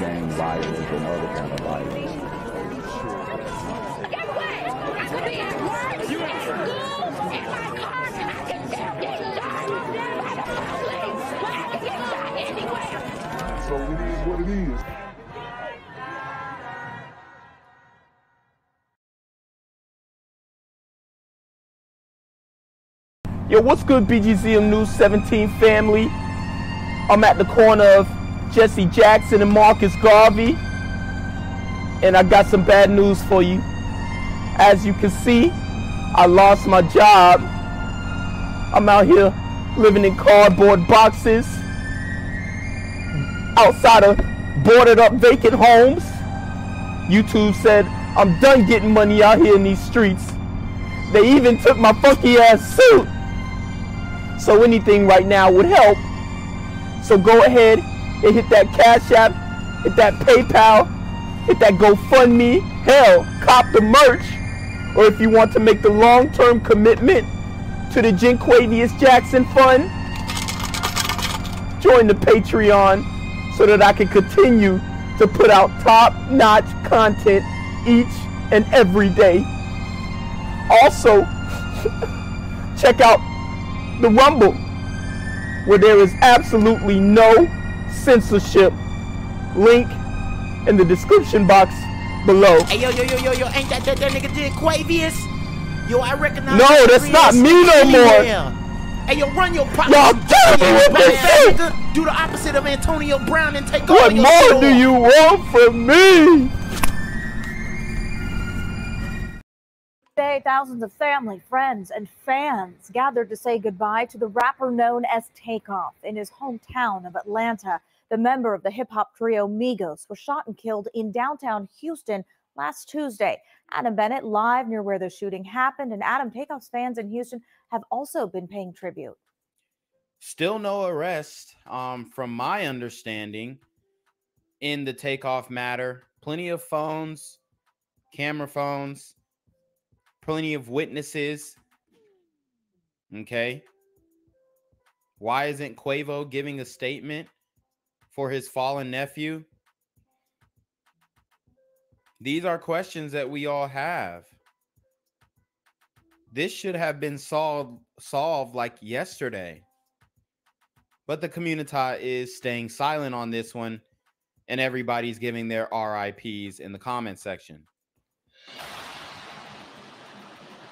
gang violence and other kind of violence. Guess what? I could be at work, at school, in my car, and I could still get shot by the police. But I could get shot anywhere. So it is what it is. Yo, what's good, BGZM News 17 family? I'm at the corner of Jesse Jackson and Marcus Garvey, and I got some bad news for you. As you can see, I lost my job. I'm out here living in cardboard boxes outside of boarded up vacant homes. YouTube said I'm done getting money out here in these streets. They even took my funky ass suit. So anything right now would help. So go ahead and hit that Cash App, hit that PayPal, hit that GoFundMe. Hell, cop the merch. Or if you want to make the long-term commitment to the Jinquavius Jackson Fund, join the Patreon so that I can continue to put out top-notch content each and every day. Also, check out the Rumble, where there is absolutely no censorship. Link in the description box below. Hey, yo, ain't that nigga Jinquavius? Yo, I recognize. No, that's not me no more. Hey, yo, run your pocket. Y'all kill me with this shit. Do the opposite of Antonio Brown and take over your store. What more do you want from me? Today, thousands of family, friends, and fans gathered to say goodbye to the rapper known as Takeoff in his hometown of Atlanta. The member of the hip-hop trio Migos was shot and killed in downtown Houston last Tuesday. Adam Bennett live near where the shooting happened, and Adam, Takeoff's fans in Houston have also been paying tribute. Still no arrest, from my understanding, in the Takeoff matter. Plenty of phones, camera phones. Plenty of witnesses. Okay. Why isn't Quavo giving a statement for his fallen nephew? These are questions that we all have. This should have been solved like yesterday. But the community is staying silent on this one, and everybody's giving their RIPs in the comment section.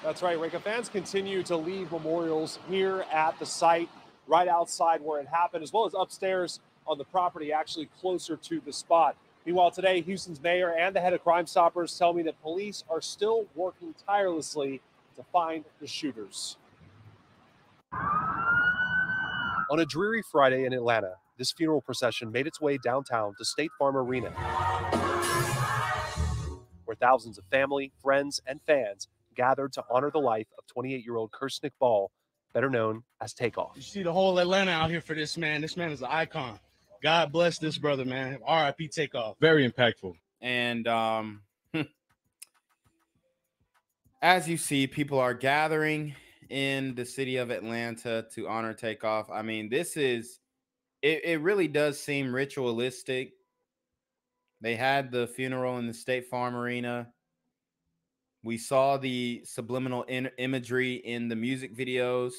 That's right, Reka. Fans continue to leave memorials here at the site, right outside where it happened, as well as upstairs on the property, actually closer to the spot. Meanwhile, today, Houston's mayor and the head of Crime Stoppers tell me that police are still working tirelessly to find the shooters. On a dreary Friday in Atlanta, this funeral procession made its way downtown to State Farm Arena, where thousands of family, friends, and fans gathered to honor the life of 28-year-old Kirsnick Ball, better known as Takeoff. You see the whole Atlanta out here for this man. This man is an icon. God bless this brother, man. R.I.P. Takeoff. Very impactful. And as you see, people are gathering in the city of Atlanta to honor Takeoff. I mean, this is, it really does seem ritualistic. They had the funeral in the State Farm Arena. We saw the subliminal imagery in the music videos.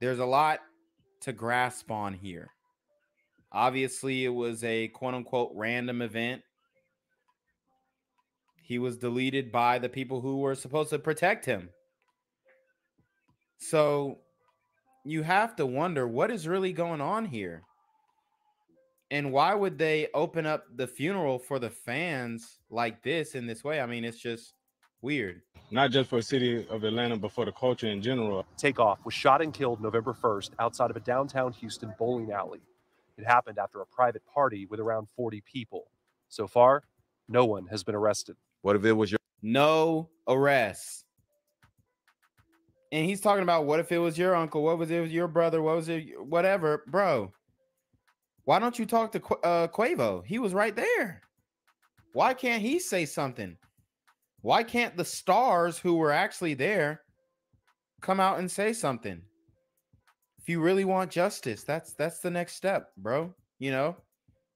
There's a lot to grasp on here. Obviously, it was a quote-unquote random event. He was deleted by the people who were supposed to protect him. So you have to wonder what is really going on here. And why would they open up the funeral for the fans like this in this way? I mean, it's just weird. Not just for the city of Atlanta, but for the culture in general. Takeoff was shot and killed November 1st outside of a downtown Houston bowling alley. It happened after a private party with around 40 people. So far, no one has been arrested. What if it was your... No arrests. And he's talking about, what if it was your uncle? What was it was your brother? What was it? Whatever. Bro, why don't you talk to Quavo? He was right there. Why can't he say something? Why can't the stars who were actually there come out and say something? If you really want justice, that's the next step, bro. You know,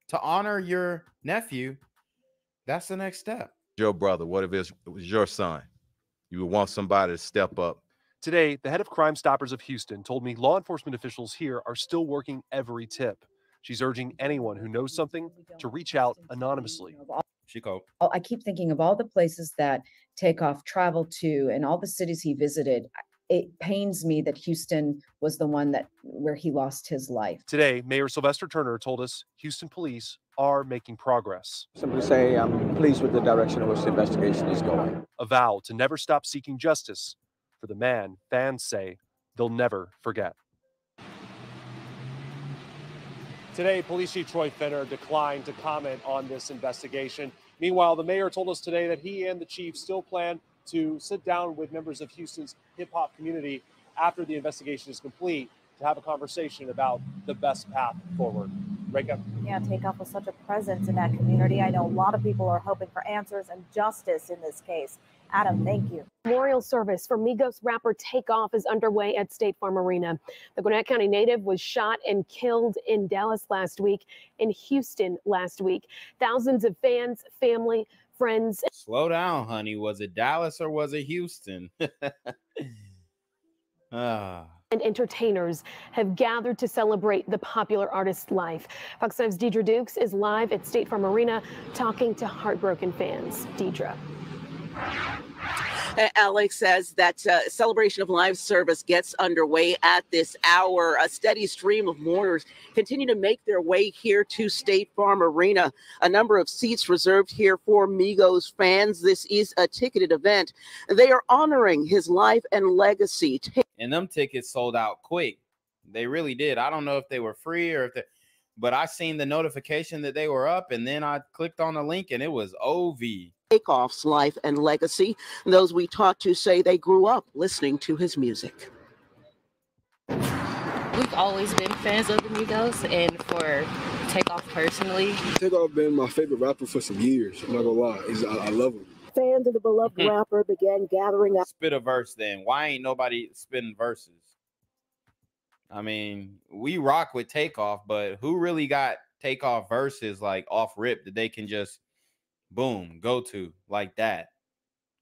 to honor your nephew, that's the next step. Your brother, what if it was your son? You would want somebody to step up. Today, the head of Crime Stoppers of Houston told me law enforcement officials here are still working every tip. She's urging anyone who knows something to reach out anonymously. I keep thinking of all the places that Takeoff traveled to and all the cities he visited. It pains me that Houston was the one where he lost his life. Today, Mayor Sylvester Turner told us Houston police are making progress. Simply say I'm pleased with the direction in which the investigation is going. A vow to never stop seeking justice for the man fans say they'll never forget. Today, Police Chief Troy Finner declined to comment on this investigation. Meanwhile, the mayor told us today that he and the chief still plan to sit down with members of Houston's hip-hop community after the investigation is complete to have a conversation about the best path forward. Rekha? Yeah, Takeoff was such a presence in that community. I know a lot of people are hoping for answers and justice in this case. Adam, thank you. Memorial service for Migos rapper Takeoff is underway at State Farm Arena. The Gwinnett County native was shot and killed in Dallas last week, in Houston last week. Thousands of fans, family, friends. Slow down, honey. Was it Dallas or was it Houston? And entertainers have gathered to celebrate the popular artist's life. Fox 5's Deidre Dukes is live at State Farm Arena talking to heartbroken fans. Deidre. Alex says that celebration of live service gets underway at this hour. A steady stream of mourners continue to make their way here to State Farm Arena. A number of seats reserved here for Migos fans. This is a ticketed event. They are honoring his life and legacy. And them tickets sold out quick. They really did. I don't know if they were free or if they, but I seen the notification that they were up, and then I clicked on the link and it was OV. Takeoff's life and legacy. Those we talked to say they grew up listening to his music. We've always been fans of the Migos, and for Takeoff personally. Takeoff been my favorite rapper for some years. I'm not gonna lie, I love him. Fans of the beloved rapper began gathering up. Spit a verse then. Why ain't nobody spitting verses? I mean, we rock with Takeoff, but who really got Takeoff verses like off rip that they can just boom, go to like that?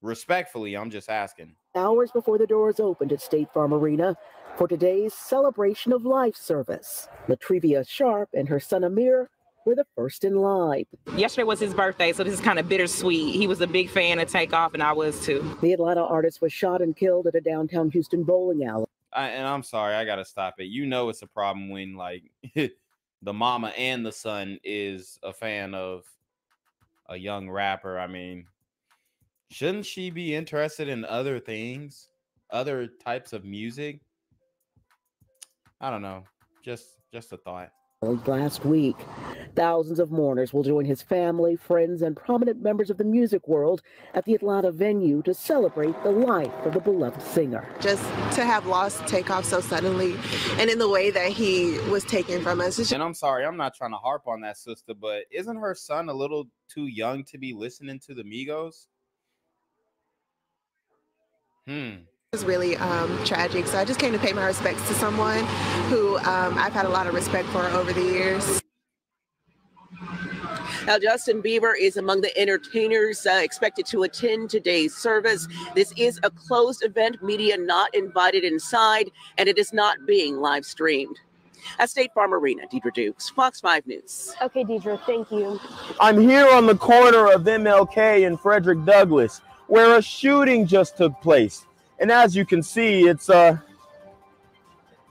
Respectfully, I'm just asking. Hours before the doors opened at State Farm Arena for today's celebration of life service, Latrivia Sharp and her son Amir were the first in line. Yesterday was his birthday, so this is kind of bittersweet. He was a big fan of Takeoff, and I was too. The Atlanta artist was shot and killed at a downtown Houston bowling alley. And I'm sorry, I gotta stop it. You know it's a problem when like the mama and the son is a fan of a young rapper. I mean, shouldn't she be interested in other things, other types of music? I don't know. Just a thought. Last week, thousands of mourners will join his family, friends, and prominent members of the music world at the Atlanta venue to celebrate the life of the beloved singer. Just to have lost Takeoff so suddenly and in the way that he was taken from us. And I'm sorry, I'm not trying to harp on that, sister, but isn't her son a little too young to be listening to the Migos? It was really tragic, so I just came to pay my respects to someone who I've had a lot of respect for over the years. Now, Justin Bieber is among the entertainers expected to attend today's service. This is a closed event, media not invited inside, and it is not being live streamed. At State Farm Arena, Deidre Dukes, Fox 5 News. Okay, Deidre, thank you. I'm here on the corner of MLK and Frederick Douglass, where a shooting just took place. And as you can see, it's a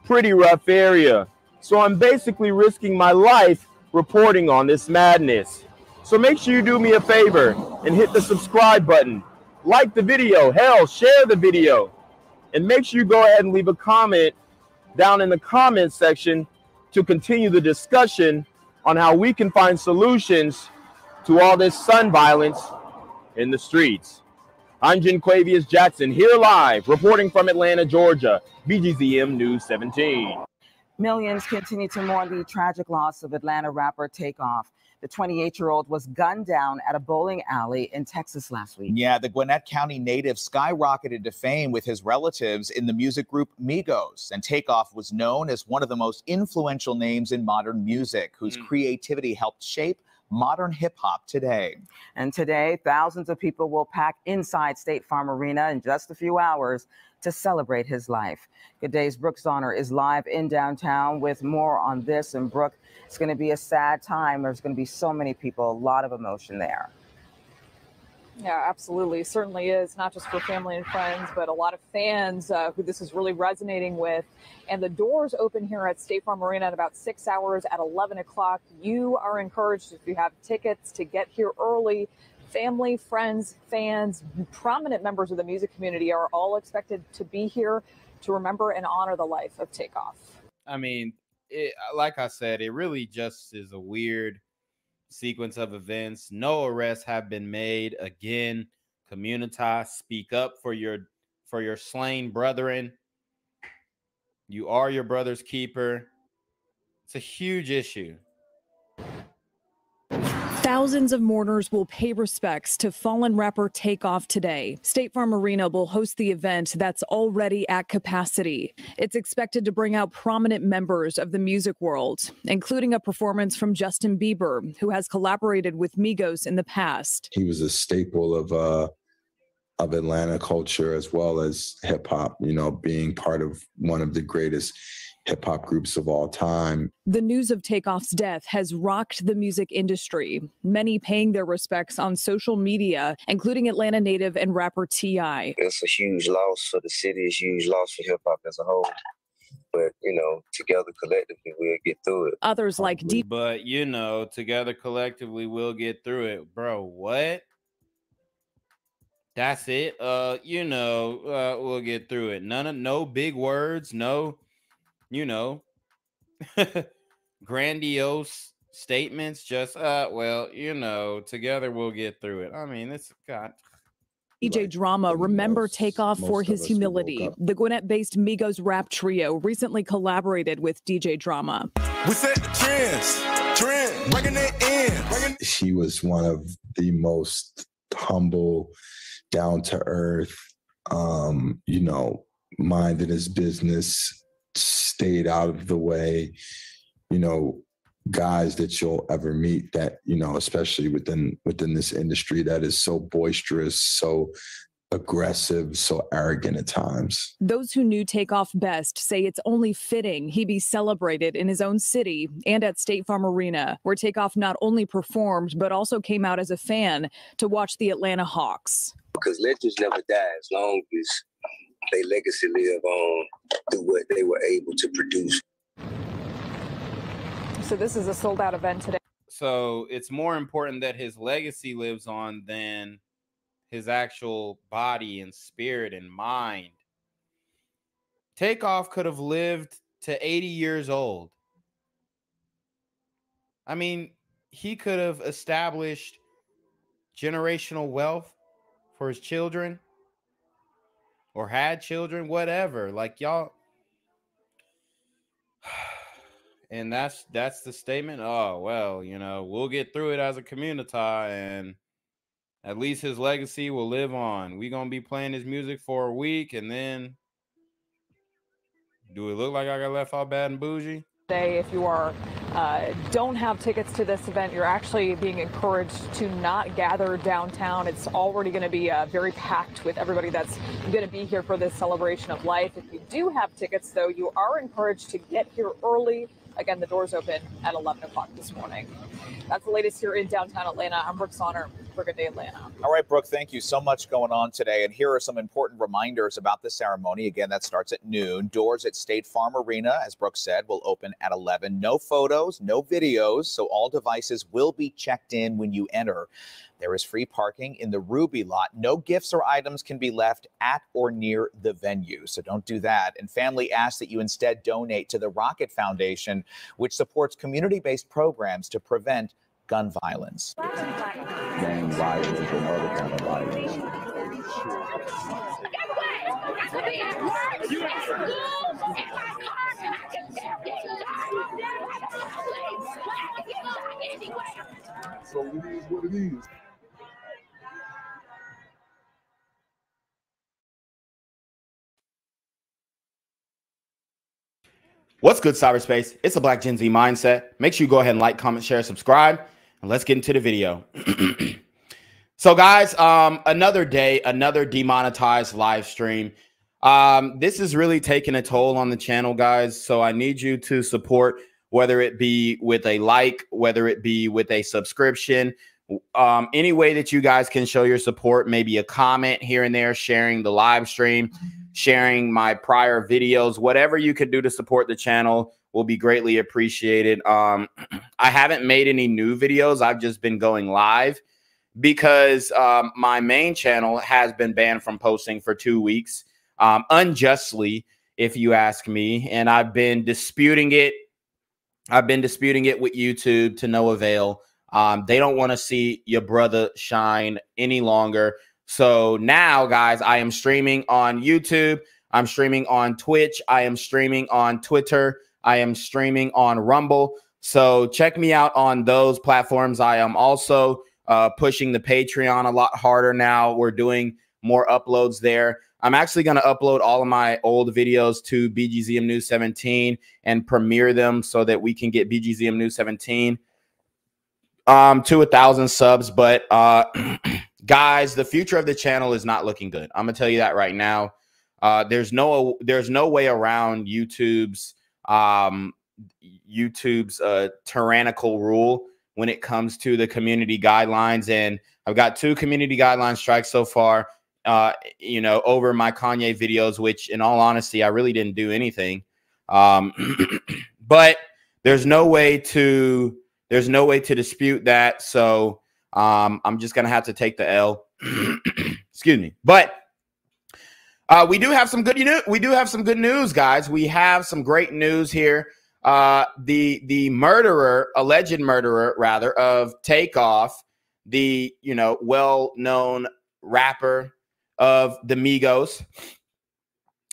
pretty rough area. So I'm basically risking my life reporting on this madness. So make sure you do me a favor and hit the subscribe button. Like the video, hell, share the video. And make sure you go ahead and leave a comment down in the comment section to continue the discussion on how we can find solutions to all this gun violence in the streets. I'm Jinquavius Jackson, here live, reporting from Atlanta, Georgia, BGZM News 17. Millions continue to mourn the tragic loss of Atlanta rapper Takeoff. The 28-year-old was gunned down at a bowling alley in Texas last week. Yeah, the Gwinnett County native skyrocketed to fame with his relatives in the music group Migos. And Takeoff was known as one of the most influential names in modern music, whose creativity helped shape modern hip-hop today. And today, thousands of people will pack inside State Farm Arena in just a few hours to celebrate his life. Good Day's Brooke Zahner is live in downtown with more on this. And Brooke, it's going to be a sad time. There's going to be so many people, a lot of emotion there. Yeah, absolutely. It certainly is, not just for family and friends, but a lot of fans who this is really resonating with. And the doors open here at State Farm Arena in about 6 hours at 11 o'clock. You are encouraged, if you have tickets, to get here early. Family, friends, fans, prominent members of the music community are all expected to be here to remember and honor the life of Takeoff. I mean, like I said, it really just is a weird sequence of events. No arrests have been made. Again, community, speak up for your slain brethren. You are your brother's keeper. It's a huge issue. Thousands of mourners will pay respects to fallen rapper Takeoff today. State Farm Arena will host the event that's already at capacity. It's expected to bring out prominent members of the music world, including a performance from Justin Bieber, who has collaborated with Migos in the past. He was a staple of Atlanta culture as well as hip hop, you know, being part of one of the greatest hip-hop groups of all time. The news of Takeoff's death has rocked the music industry, many paying their respects on social media, including Atlanta native and rapper T.I. It's a huge loss for the city. It's a huge loss for hip-hop as a whole. But, you know, together collectively, we'll get through it. Others like D. But, you know, together collectively, we'll get through it. Bro, what? That's it? You know, we'll get through it. No big words, no, you know, grandiose statements, just, well, you know, together we'll get through it. I mean, it's got... DJ Drama, remember Takeoff for his humility. The Gwinnett-based Migos rap trio recently collaborated with DJ Drama. We set the trends, breaking it in. He was one of the most humble, down-to-earth, you know, minded his business, stayed out of the way, you know, guys that you'll ever meet that, you know, especially within this industry that is so boisterous, so aggressive, so arrogant at times. Those who knew Takeoff best say it's only fitting he be celebrated in his own city and at State Farm Arena, where Takeoff not only performed, but also came out as a fan to watch the Atlanta Hawks. Because legends never die as long as their legacy live on through what they were able to produce. So this is a sold-out event today. So it's more important that his legacy lives on than his actual body and spirit and mind. Takeoff could have lived to 80 years old. I mean, he could have established generational wealth for his children, or had children, whatever, like y'all. And that's the statement. Oh, well, you know, we'll get through it as a community, and at least his legacy will live on. We're going to be playing his music for a week, and then do it look like I got left out bad and bougie? If you are don't have tickets to this event, you're actually being encouraged to not gather downtown. It's already going to be very packed with everybody that's going to be here for this celebration of life. If you do have tickets, though, you are encouraged to get here early. Again, the doors open at 11 o'clock this morning. That's the latest here in downtown Atlanta. I'm Brooke Zahner, Brigade Atlanta. All right, Brooke, thank you so much going on today. And here are some important reminders about the ceremony. Again, that starts at noon. Doors at State Farm Arena, as Brooke said, will open at 11. No photos, no videos, so all devices will be checked in when you enter. There is free parking in the Ruby lot. No gifts or items can be left at or near the venue, so don't do that. And family asks that you instead donate to the Rocket Foundation, which supports community-based programs to prevent gun violence. Gang violence and other kind of violence. So it is what it is. What's good, cyberspace? It's the Black Gen Z Mindset. Make sure you go ahead and like, comment, share, subscribe, and let's get into the video. So guys, another day, another demonetized live stream. This is really taking a toll on the channel, guys. So I need you to support, whether it be with a like, whether it be with a subscription, any way that you guys can show your support, maybe a comment here and there, sharing the live stream, sharing my prior videos, whatever you can do to support the channel will be greatly appreciated. I haven't made any new videos. I've just been going live because my main channel has been banned from posting for 2 weeks, unjustly, if you ask me. And I've been disputing it. I've been disputing it with YouTube to no avail. They don't want to see your brother shine any longer. So now, guys, I am streaming on YouTube. I'm streaming on Twitch. I am streaming on Twitter. I am streaming on Rumble. So check me out on those platforms. I am also pushing the Patreon a lot harder now. We're doing more uploads there. I'm actually going to upload all of my old videos to BGZM News 17 and premiere them so that we can get BGZM News 17 to 1,000 subs. But guys, the future of the channel is not looking good. I'm gonna tell you that right now. There's no way around YouTube's tyrannical rule when it comes to the community guidelines. And I've got 2 community guideline strikes so far. You know, over my Kanye videos, which, in all honesty, I really didn't do anything. But there's no way to dispute that. So I'm just going to have to take the L. Excuse me. But we do have some good news. We do have some good news, guys. We have some great news here. The murderer, alleged murderer, rather, of Takeoff, the, you know, well-known rapper of the Migos,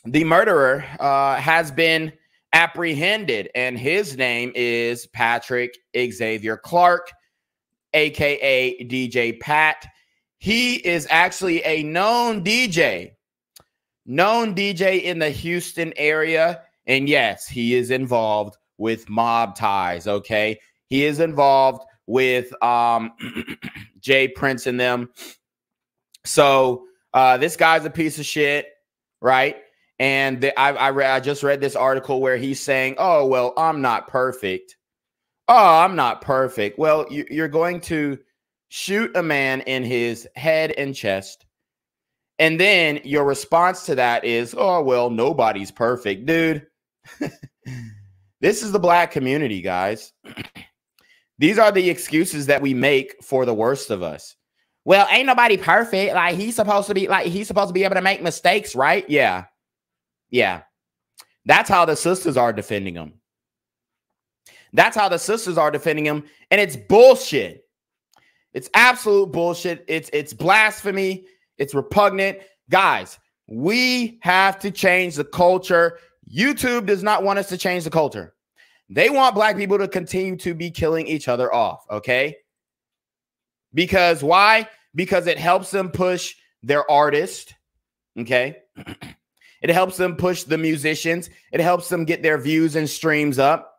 the murderer has been apprehended, and his name is Patrick Xavier Clark, aka DJ Pat. He is actually a known DJ in the Houston area. And yes, he is involved with mob ties. Okay. He is involved with J Prince and them. So this guy's a piece of shit, right? And I just read this article where he's saying, oh, well, I'm not perfect. Oh, I'm not perfect. Well, you're going to shoot a man in his head and chest. And then your response to that is, oh, well, nobody's perfect, dude. This is the Black community, guys. These are the excuses that we make for the worst of us. Well, ain't nobody perfect. Like, he's supposed to be able to make mistakes, right? Yeah. Yeah. That's how the sisters are defending him. That's how the sisters are defending him. And it's bullshit. It's absolute bullshit. It's blasphemy. It's repugnant. Guys, we have to change the culture. YouTube does not want us to change the culture. They want Black people to continue to be killing each other off. Okay. Because why? Because it helps them push their artist. Okay. It helps them push the musicians. It helps them get their views and streams up.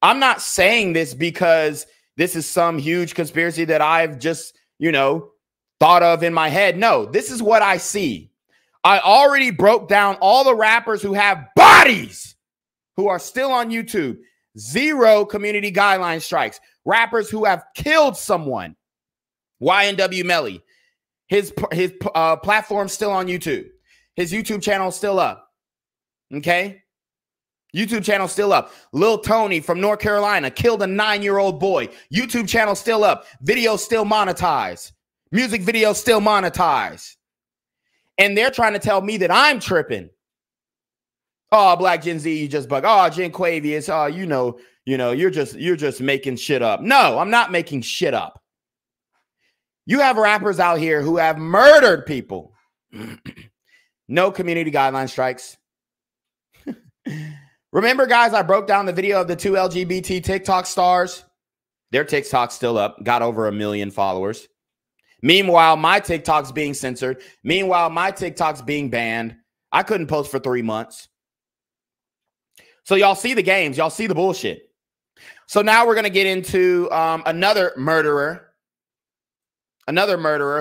I'm not saying this because this is some huge conspiracy that I've just, you know, thought of in my head. No, this is what I see. I already broke down all the rappers who have bodies who are still on YouTube. 0 community guideline strikes. Rappers who have killed someone. YNW Melly. His platform's still on YouTube. His YouTube channel's still up. Okay? YouTube channel still up. Lil Tony from North Carolina killed a 9-year-old boy. YouTube channel still up. Videos still monetized. Music videos still monetized. And they're trying to tell me that I'm tripping. Oh, Black Gen Z, you just bug. Oh, Jinquavius, oh, you know, you're just making shit up. No, I'm not making shit up. You have rappers out here who have murdered people. No community guideline strikes. Remember, guys, I broke down the video of the two LGBT TikTok stars. Their TikTok's still up, got over 1 million followers. Meanwhile, my TikTok's being censored. Meanwhile, my TikTok's being banned. I couldn't post for 3 months. So y'all see the games. Y'all see the bullshit. So now we're going to get into another murderer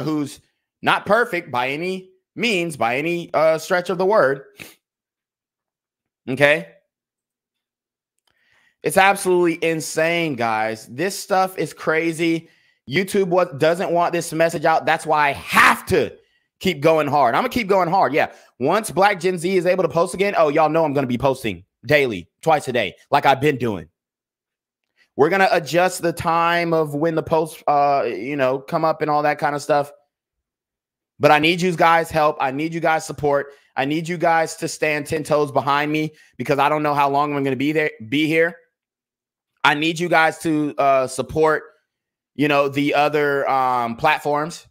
who's not perfect by any means, by any stretch of the word. Okay. It's absolutely insane, guys. This stuff is crazy. YouTube doesn't want this message out. That's why I have to keep going hard. I'm going to keep going hard. Yeah. Once Black Gen Z is able to post again, oh, y'all know I'm going to be posting daily, twice a day, like I've been doing. We're going to adjust the time of when the posts, you know, come up and all that kind of stuff. But I need you guys' help. I need you guys' support. I need you guys to stand 10 toes behind me because I don't know how long I'm going to be here. I need you guys to support, you know, the other platforms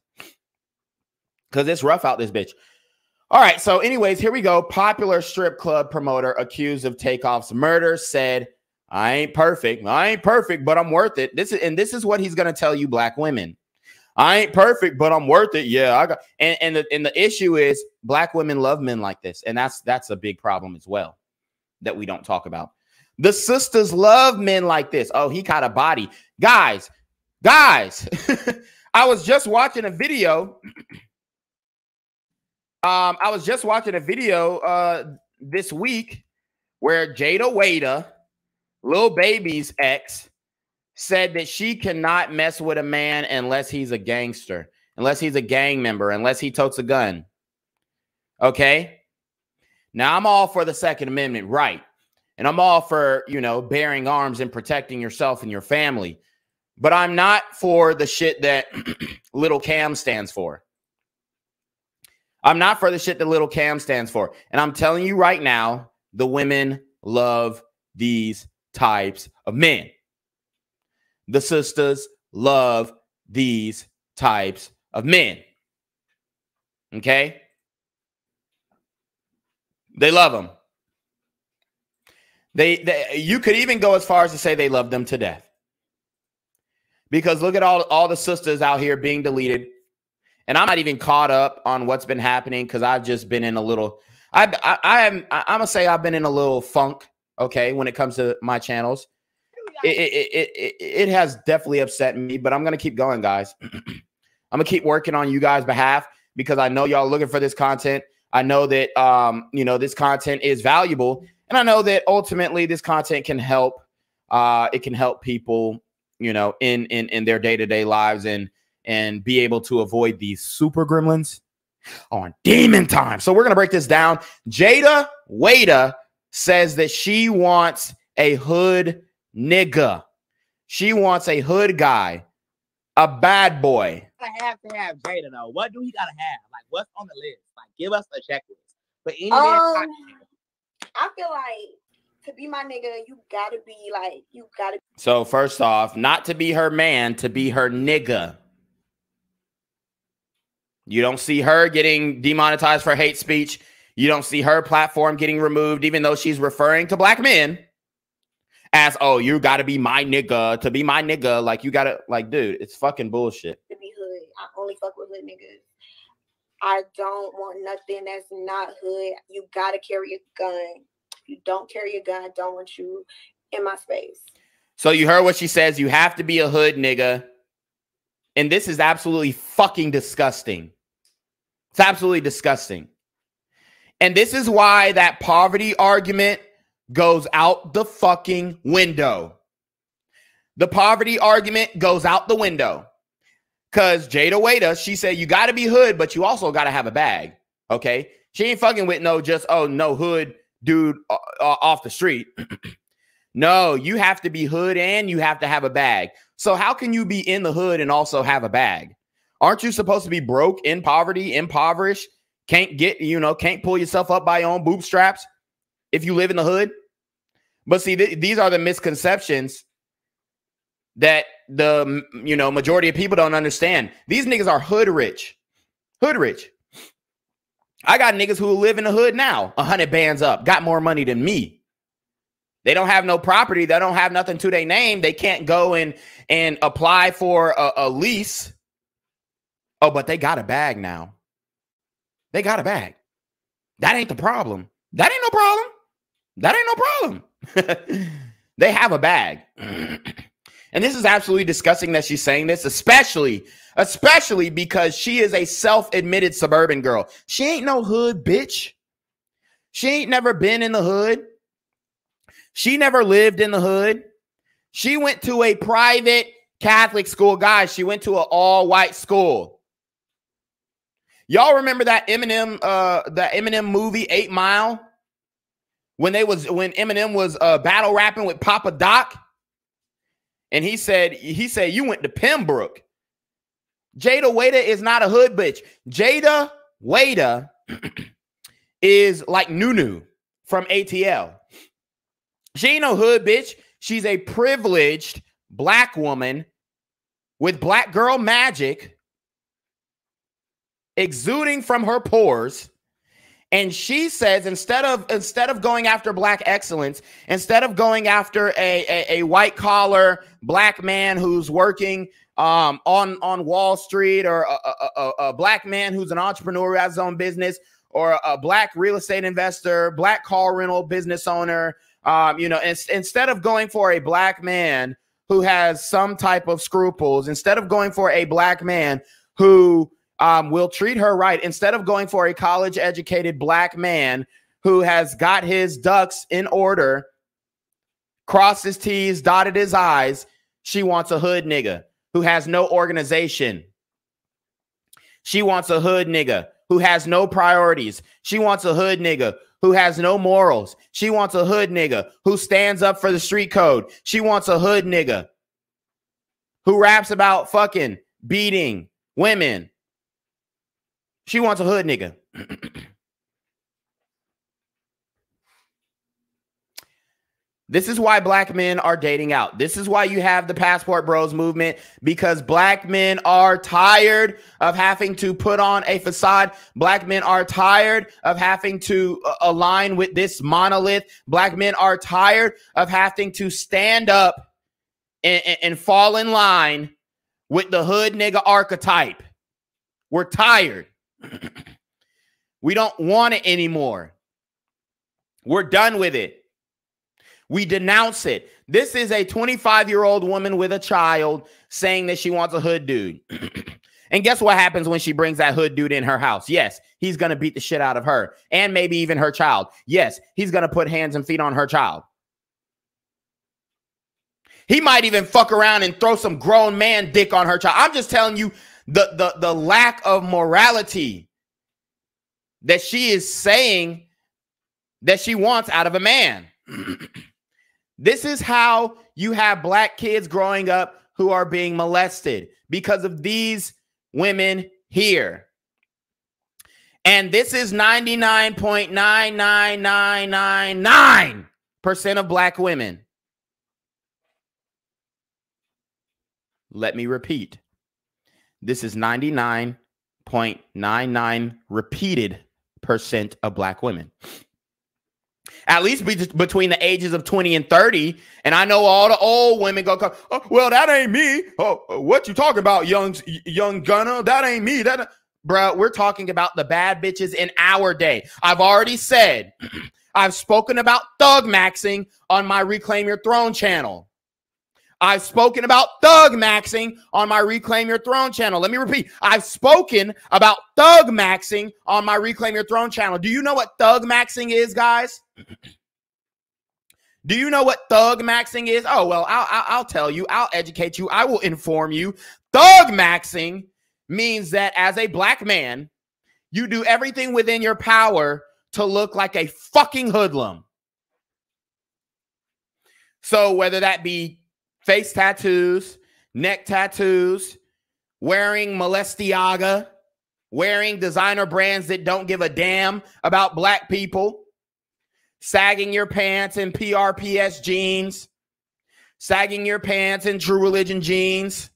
because it's rough out this bitch. All right. So anyways, here we go. Popular strip club promoter accused of Takeoff's murder said, I ain't perfect. I ain't perfect, but I'm worth it. This is what he's going to tell you, black women. I ain't perfect, but I'm worth it. Yeah, I got. And the issue is black women love men like this. And that's a big problem as well that we don't talk about. The sisters love men like this. Oh, he caught a body. Guys, I was just watching a video. This week where Jayda Wayda, Lil Baby's ex, said that she cannot mess with a man unless he's a gangster, unless he's a gang member, unless he totes a gun. Okay. Now I'm all for the Second Amendment, right? And I'm all for, you know, bearing arms and protecting yourself and your family. But I'm not for the shit that Little Cam stands for. I'm not for the shit that Little Cam stands for. And I'm telling you right now, the women love these types of men. The sisters love these types of men. Okay? They love them. You could even go as far as to say they love them to death. Because look at all the sisters out here being deleted. And I'm not even caught up on what's been happening because I've just been in a little... I'm going to say I've been in a little funk, okay, when it comes to my channels. It has definitely upset me, but I'm going to keep going, guys. I'm going to keep working on you guys' behalf because I know y'all looking for this content. I know that, you know, this content is valuable. And I know that ultimately this content can help. It can help people, you know, in their day-to-day lives and be able to avoid these super gremlins on demon time. So we're going to break this down. Jayda Wayda says that she wants a hood nigga. She wants a hood guy, a bad boy. I have to have Jayda though. What do we gotta have? Like, what's on the list? Like, give us a checklist. But anyway, I feel like to be my nigga, you gotta be like, you gotta. So first off, not to be her man, to be her nigga. You don't see her getting demonetized for hate speech. You don't see her platform getting removed, even though she's referring to black men. As, oh, you gotta be my nigga. To be my nigga, like, you gotta, like, dude, it's fucking bullshit. To be hood, I only fuck with hood niggas. I don't want nothing that's not hood. You gotta carry a gun. If you don't carry a gun, I don't want you in my space. So you heard what she says. You have to be a hood nigga. And this is absolutely fucking disgusting. It's absolutely disgusting. And this is why that poverty argument goes out the fucking window. The poverty argument goes out the window. Because Jayda Wayda, she said, you got to be hood, but you also got to have a bag. Okay? She ain't fucking with no just, oh, no hood dude off the street. No, you have to be hood and you have to have a bag. So how can you be in the hood and also have a bag? Aren't you supposed to be broke, in poverty, impoverished? Can't get, you know, can't pull yourself up by your own bootstraps? If you live in the hood. But see, these are the misconceptions that the, you know, majority of people don't understand. These niggas are hood rich. Hood rich. I got niggas who live in the hood now, 100 bands up, got more money than me. They don't have no property. They don't have nothing to their name. They can't go and apply for a lease. Oh, but they got a bag now. They got a bag. That ain't the problem. That ain't no problem. That ain't no problem. They have a bag. And this is absolutely disgusting that she's saying this, especially because she is a self-admitted suburban girl. She ain't no hood bitch. She ain't never been in the hood. She never lived in the hood. She went to a private Catholic school. Guys, she went to an all-white school. Y'all remember that Eminem movie, 8 Mile? When Eminem was battle rapping with Papa Doc, and he said you went to Pembroke. Jayda Wayda is not a hood bitch. Jayda Wayda is like Nunu from ATL. She ain't no hood bitch. She's a privileged black woman with black girl magic exuding from her pores. And she says, instead of going after black excellence, instead of going after a white collar black man who's working on Wall Street, or a black man who's an entrepreneur who has his own business, or a black real estate investor, black car rental business owner, you know, instead of going for a black man who has some type of scruples, instead of going for a black man who will treat her right, instead of going for a college educated black man who has got his ducks in order, crossed his T's, dotted his I's, she wants a hood nigga who has no organization. She wants a hood nigga who has no priorities. She wants a hood nigga who has no morals. She wants a hood nigga who stands up for the street code. She wants a hood nigga who raps about fucking beating women. She wants a hood nigga. This is why black men are dating out. This is why you have the Passport Bros movement, because black men are tired of having to put on a facade. Black men are tired of having to align with this monolith. Black men are tired of having to stand up and fall in line with the hood nigga archetype. We're tired. We don't want it anymore. We're done with it. We denounce it. This is a 25-year-old woman with a child saying that she wants a hood dude. And guess what happens when she brings that hood dude in her house? Yes, he's going to beat the shit out of her and maybe even her child. Yes, he's going to put hands and feet on her child. He might even fuck around and throw some grown man dick on her child. I'm just telling you, the lack of morality that she is saying that she wants out of a man. This is how you have black kids growing up who are being molested because of these women here. And this is 99.99999% of black women. Let me repeat. This is 99.99 repeated percent of black women. At least between the ages of 20 and 30. And I know all the old women go, oh, well, that ain't me. Oh, what you talking about, young gunner? That ain't me. That, bro, we're talking about the bad bitches in our day. I've already said, I've spoken about thug maxing on my Reclaim Your Throne channel. I've spoken about thug maxing on my Reclaim Your Throne channel. Let me repeat. I've spoken about thug maxing on my Reclaim Your Throne channel. Do you know what thug maxing is, guys? Do you know what thug maxing is? Oh, well, I'll tell you. I'll educate you. I will inform you. Thug maxing means that as a black man, you do everything within your power to look like a fucking hoodlum. So whether that be face tattoos, neck tattoos, wearing Molestiaga, wearing designer brands that don't give a damn about black people, sagging your pants in PRPS jeans, sagging your pants in True Religion jeans,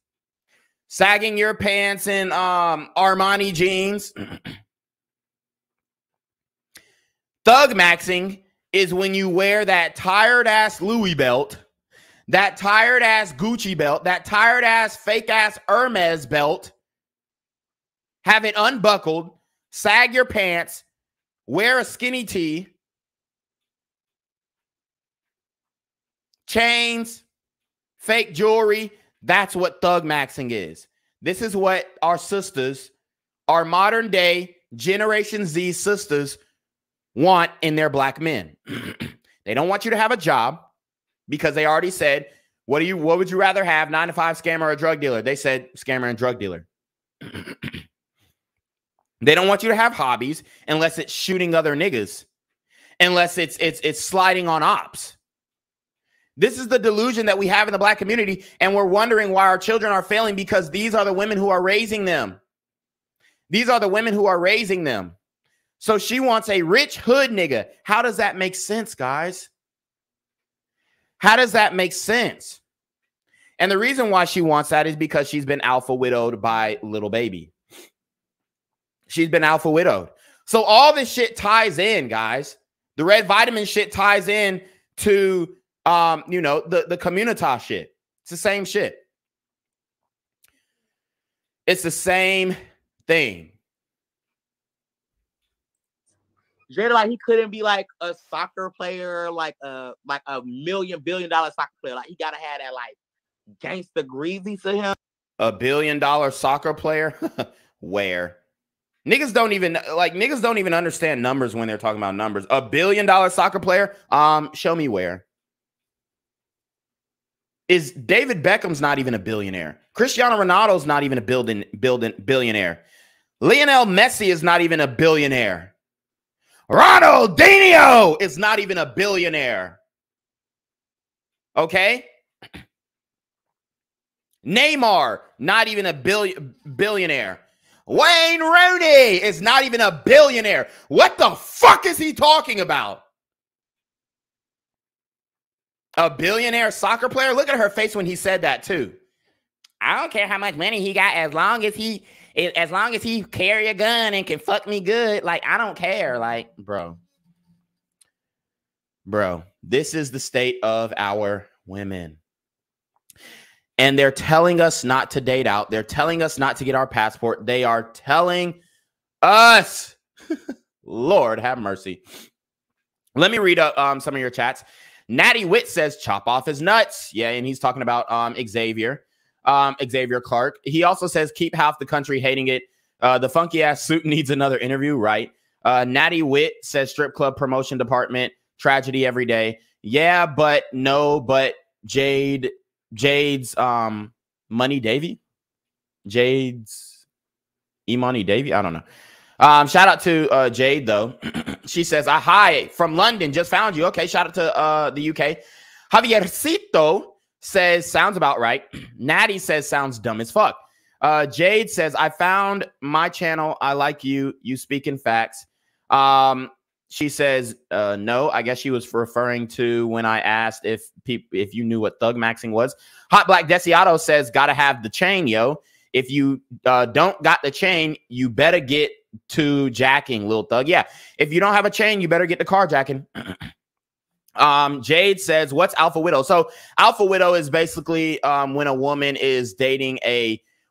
sagging your pants in Armani jeans. Thug maxing is when you wear that tired-ass Louis belt, that tired-ass Gucci belt, that tired-ass fake-ass Hermes belt, have it unbuckled, sag your pants, wear a skinny tee, chains, fake jewelry. That's what thug maxing is. This is what our sisters, our modern day Generation Z sisters want in their black men. They don't want you to have a job because they already said, what would you rather have, 9-to-5 scammer or a drug dealer? They said scammer and drug dealer. They don't want you to have hobbies unless it's shooting other niggas, unless it's sliding on ops. This is the delusion that we have in the black community, and we're wondering why our children are failing, because these are the women who are raising them. These are the women who are raising them. So she wants a rich hood nigga. How does that make sense, guys? How does that make sense? And the reason why she wants that is because she's been alpha widowed by Lil Baby. She's been alpha widowed. So all this shit ties in, guys. The red vitamin shit ties in to... you know, the communitas shit. It's the same shit. It's the same thing. Jayda, like, he couldn't be like a soccer player, like a billion dollar soccer player. Like, he gotta have that like gangsta greasy to him. A $1 billion soccer player? Where? Niggas don't even like, niggas don't even understand numbers when they're talking about numbers. A $1 billion soccer player? Show me where. Is David Beckham's not even a billionaire. Cristiano Ronaldo's not even a billionaire. Lionel Messi is not even a billionaire. Ronaldinho is not even a billionaire. Okay? Neymar, not even a billionaire. Wayne Rooney is not even a billionaire. What the fuck is he talking about? A billionaire soccer player? Look at her face when he said that too. I don't care how much money he got, as long as he carry a gun and can fuck me good. Like, I don't care. Like, bro, this is the state of our women. And they're telling us not to date out. They're telling us not to get our passport. They are telling us, Lord have mercy. Let me read up some of your chats. Natty Witt says, chop off his nuts. Yeah, and he's talking about Xavier Clark. He also says, keep half the country hating it. The funky-ass suit needs another interview, right? Natty Witt says, strip club promotion department, tragedy every day. Yeah, but no, but Jade's Money Davy? Jade's Imani Davy? I don't know. Shout out to Jayda, though. She says, hi, from London, just found you. Okay, shout out to the UK. Javiercito says, sounds about right. Natty says, sounds dumb as fuck. Jayda says, I found my channel. I like you. You speak in facts. She says, no, I guess she was referring to when I asked if you knew what thug maxing was. Hot Black Desiato says, gotta have the chain, yo. If you don't got the chain, you better get to jacking, Lil Thug. Yeah, if you don't have a chain, you better get the carjacking. Jayda says, what's alpha widow? So alpha widow is basically when a woman is dating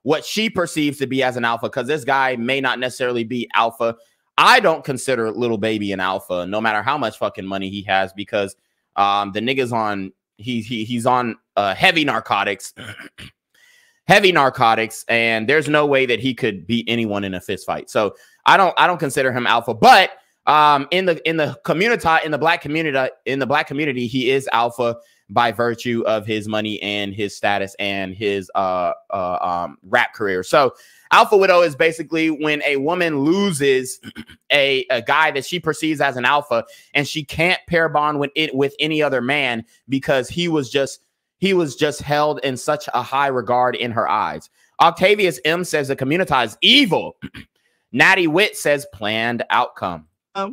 what she perceives to be as an alpha, because this guy may not necessarily be alpha. I don't consider Lil Baby an alpha, no matter how much fucking money he has, because the nigga's on, he's on heavy narcotics. Heavy narcotics, and there's no way that he could beat anyone in a fist fight. So I don't consider him alpha, but in the black community, he is alpha by virtue of his money and his status and his rap career. So alpha widow is basically when a woman loses a guy that she perceives as an alpha, and she can't pair bond with any other man because he was just held in such a high regard in her eyes. Octavius M says the community is evil. Natty Witt says planned outcome. But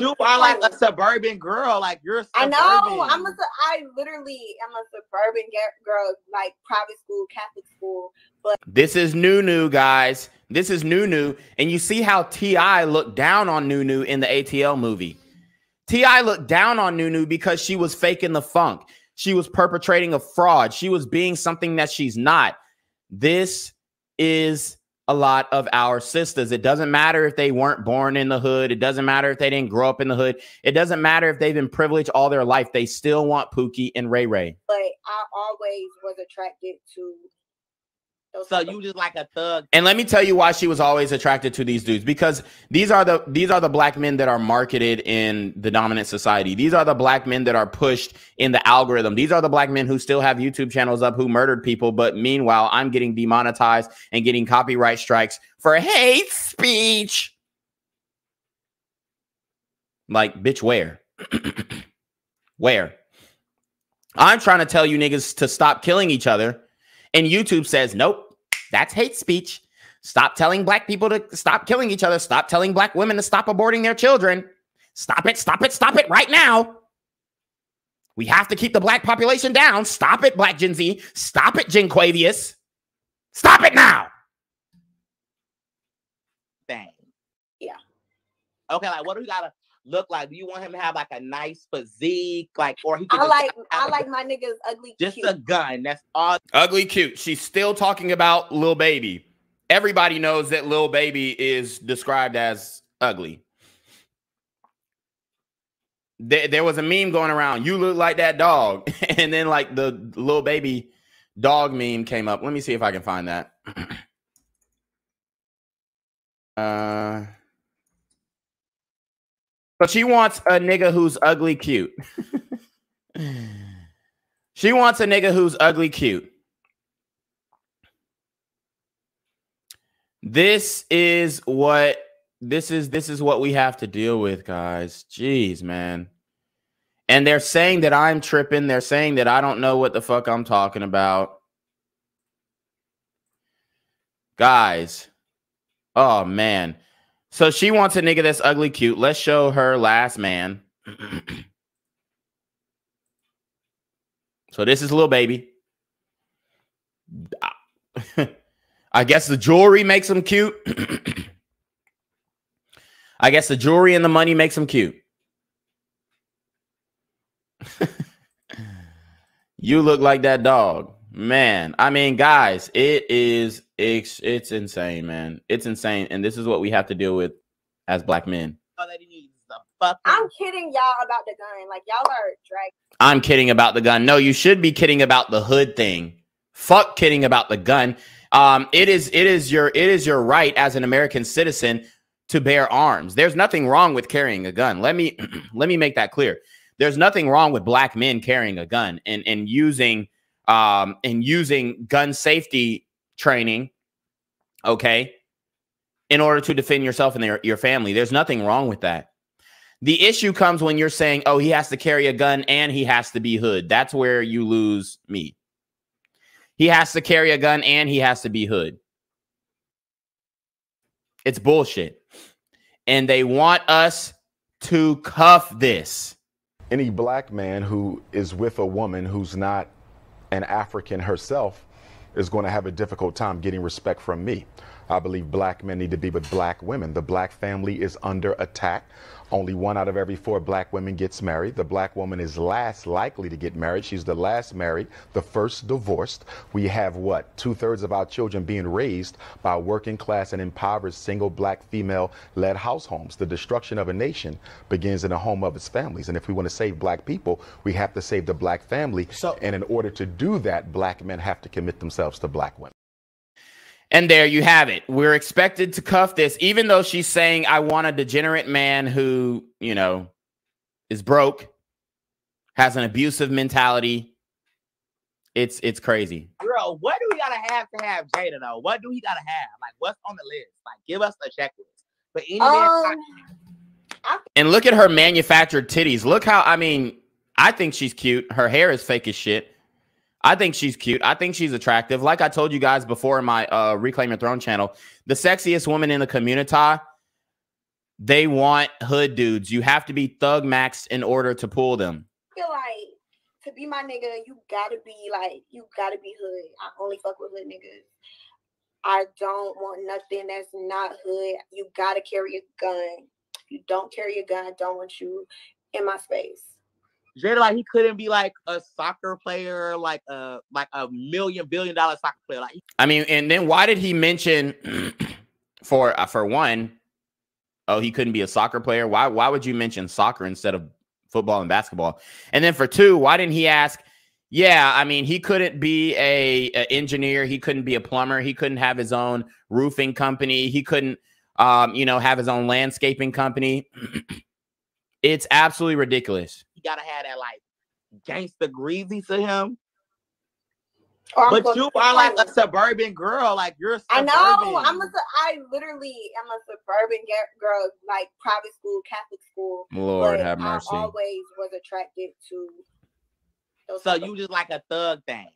you are like a suburban girl. Like, you're suburban. I know. I literally am a suburban girl, like private school, Catholic school. But this is Nunu, guys. This is Nunu. And you see how T.I. looked down on Nunu in the ATL movie. T.I. looked down on Nunu because she was faking the funk. She was perpetrating a fraud. She was being something that she's not. This is a lot of our sisters. It doesn't matter if they weren't born in the hood. It doesn't matter if they didn't grow up in the hood. It doesn't matter if they've been privileged all their life. They still want Pookie and Ray Ray. But I always was attracted to those. So you just like a thug. And let me tell you why she was always attracted to these dudes, because these are the black men that are marketed in the dominant society. These are the black men that are pushed in the algorithm. These are the black men who still have YouTube channels up, who murdered people. But meanwhile, I'm getting demonetized and getting copyright strikes for hate speech. Like, bitch, where? Where? I'm trying to tell you niggas to stop killing each other. And YouTube says, nope, that's hate speech. Stop telling black people to stop killing each other. Stop telling black women to stop aborting their children. Stop it, stop it, stop it right now. We have to keep the black population down. Stop it, Black Gen Z. Stop it, Jinquavius. Stop it now. Dang. Yeah. Okay, like, what do we gotta look like? Do you want him to have like a nice physique, like, or he? I like my niggas ugly. Just cute. A gun. That's all. Ugly cute. She's still talking about Lil Baby. Everybody knows that Lil Baby is described as ugly. There was a meme going around. You look like that dog, and then like the Lil Baby dog meme came up. Let me see if I can find that. But she wants a nigga who's ugly cute. She wants a nigga who's ugly cute. This is what we have to deal with, guys. Jeez, man. And they're saying that I'm tripping. They're saying that I don't know what the fuck I'm talking about. Guys. Oh, man. So she wants a nigga that's ugly cute. Let's show her last man. So this is Lil Baby. I guess the jewelry makes him cute. I guess the jewelry and the money makes him cute. You look like that dog. Man, I mean, guys, it's insane, man. It's insane, and this is what we have to deal with as black men. I'm kidding y'all about the gun. Like, y'all are dragging. I'm kidding about the gun. No, you should be kidding about the hood thing. Fuck kidding about the gun. It is your right as an American citizen to bear arms. There's nothing wrong with carrying a gun. Let me make that clear. There's nothing wrong with black men carrying a gun and using. And using gun safety training, okay, in order to defend yourself and your family. There's nothing wrong with that. The issue comes when you're saying, oh, he has to carry a gun and he has to be hood. That's where you lose me. He has to carry a gun and he has to be hood. It's bullshit. And they want us to cuff this. Any black man who is with a woman who's not an African herself is going to have a difficult time getting respect from me. I believe black men need to be with black women. The black family is under attack. Only 1 out of every 4 black women gets married. The black woman is last likely to get married. She's the last married, the first divorced. We have what? 2/3 of our children being raised by working class and impoverished single black female led households. The destruction of a nation begins in the home of its families. And if we want to save black people, we have to save the black family. And in order to do that, black men have to commit themselves to black women. And there you have it. We're expected to cuff this, even though she's saying, I want a degenerate man who, you know, is broke, has an abusive mentality. It's crazy. Girl, what do we gotta have to have Jayda though? What do we gotta have? Like, what's on the list? Like, give us a checklist. But and look at her manufactured titties. Look how, I mean, I think she's cute. Her hair is fake as shit. I think she's cute. I think she's attractive. Like I told you guys before in my Reclaim Your Throne channel, the sexiest woman in the community, they want hood dudes. You have to be thug maxed in order to pull them. I feel like to be my nigga, you gotta be hood. I only fuck with hood niggas. I don't want nothing that's not hood. You gotta carry a gun. If you don't carry a gun, I don't want you. in my space. Jayda, like, he couldn't be like a soccer player, like a $1 billion soccer player. Like, I mean, and then why did he mention for one, oh, he couldn't be a soccer player? Why would you mention soccer instead of football and basketball? And then for two, why didn't he ask? Yeah, I mean, he couldn't be a engineer. He couldn't be a plumber. He couldn't have his own roofing company. He couldn't, have his own landscaping company. It's absolutely ridiculous. You gotta have that like gangsta greasy to him. But you are like a suburban girl, like you're. Suburban. I know. I literally am a suburban girl, like private school, Catholic school. Lord have mercy. I always was attracted to. Those so people. You just like a thug thing.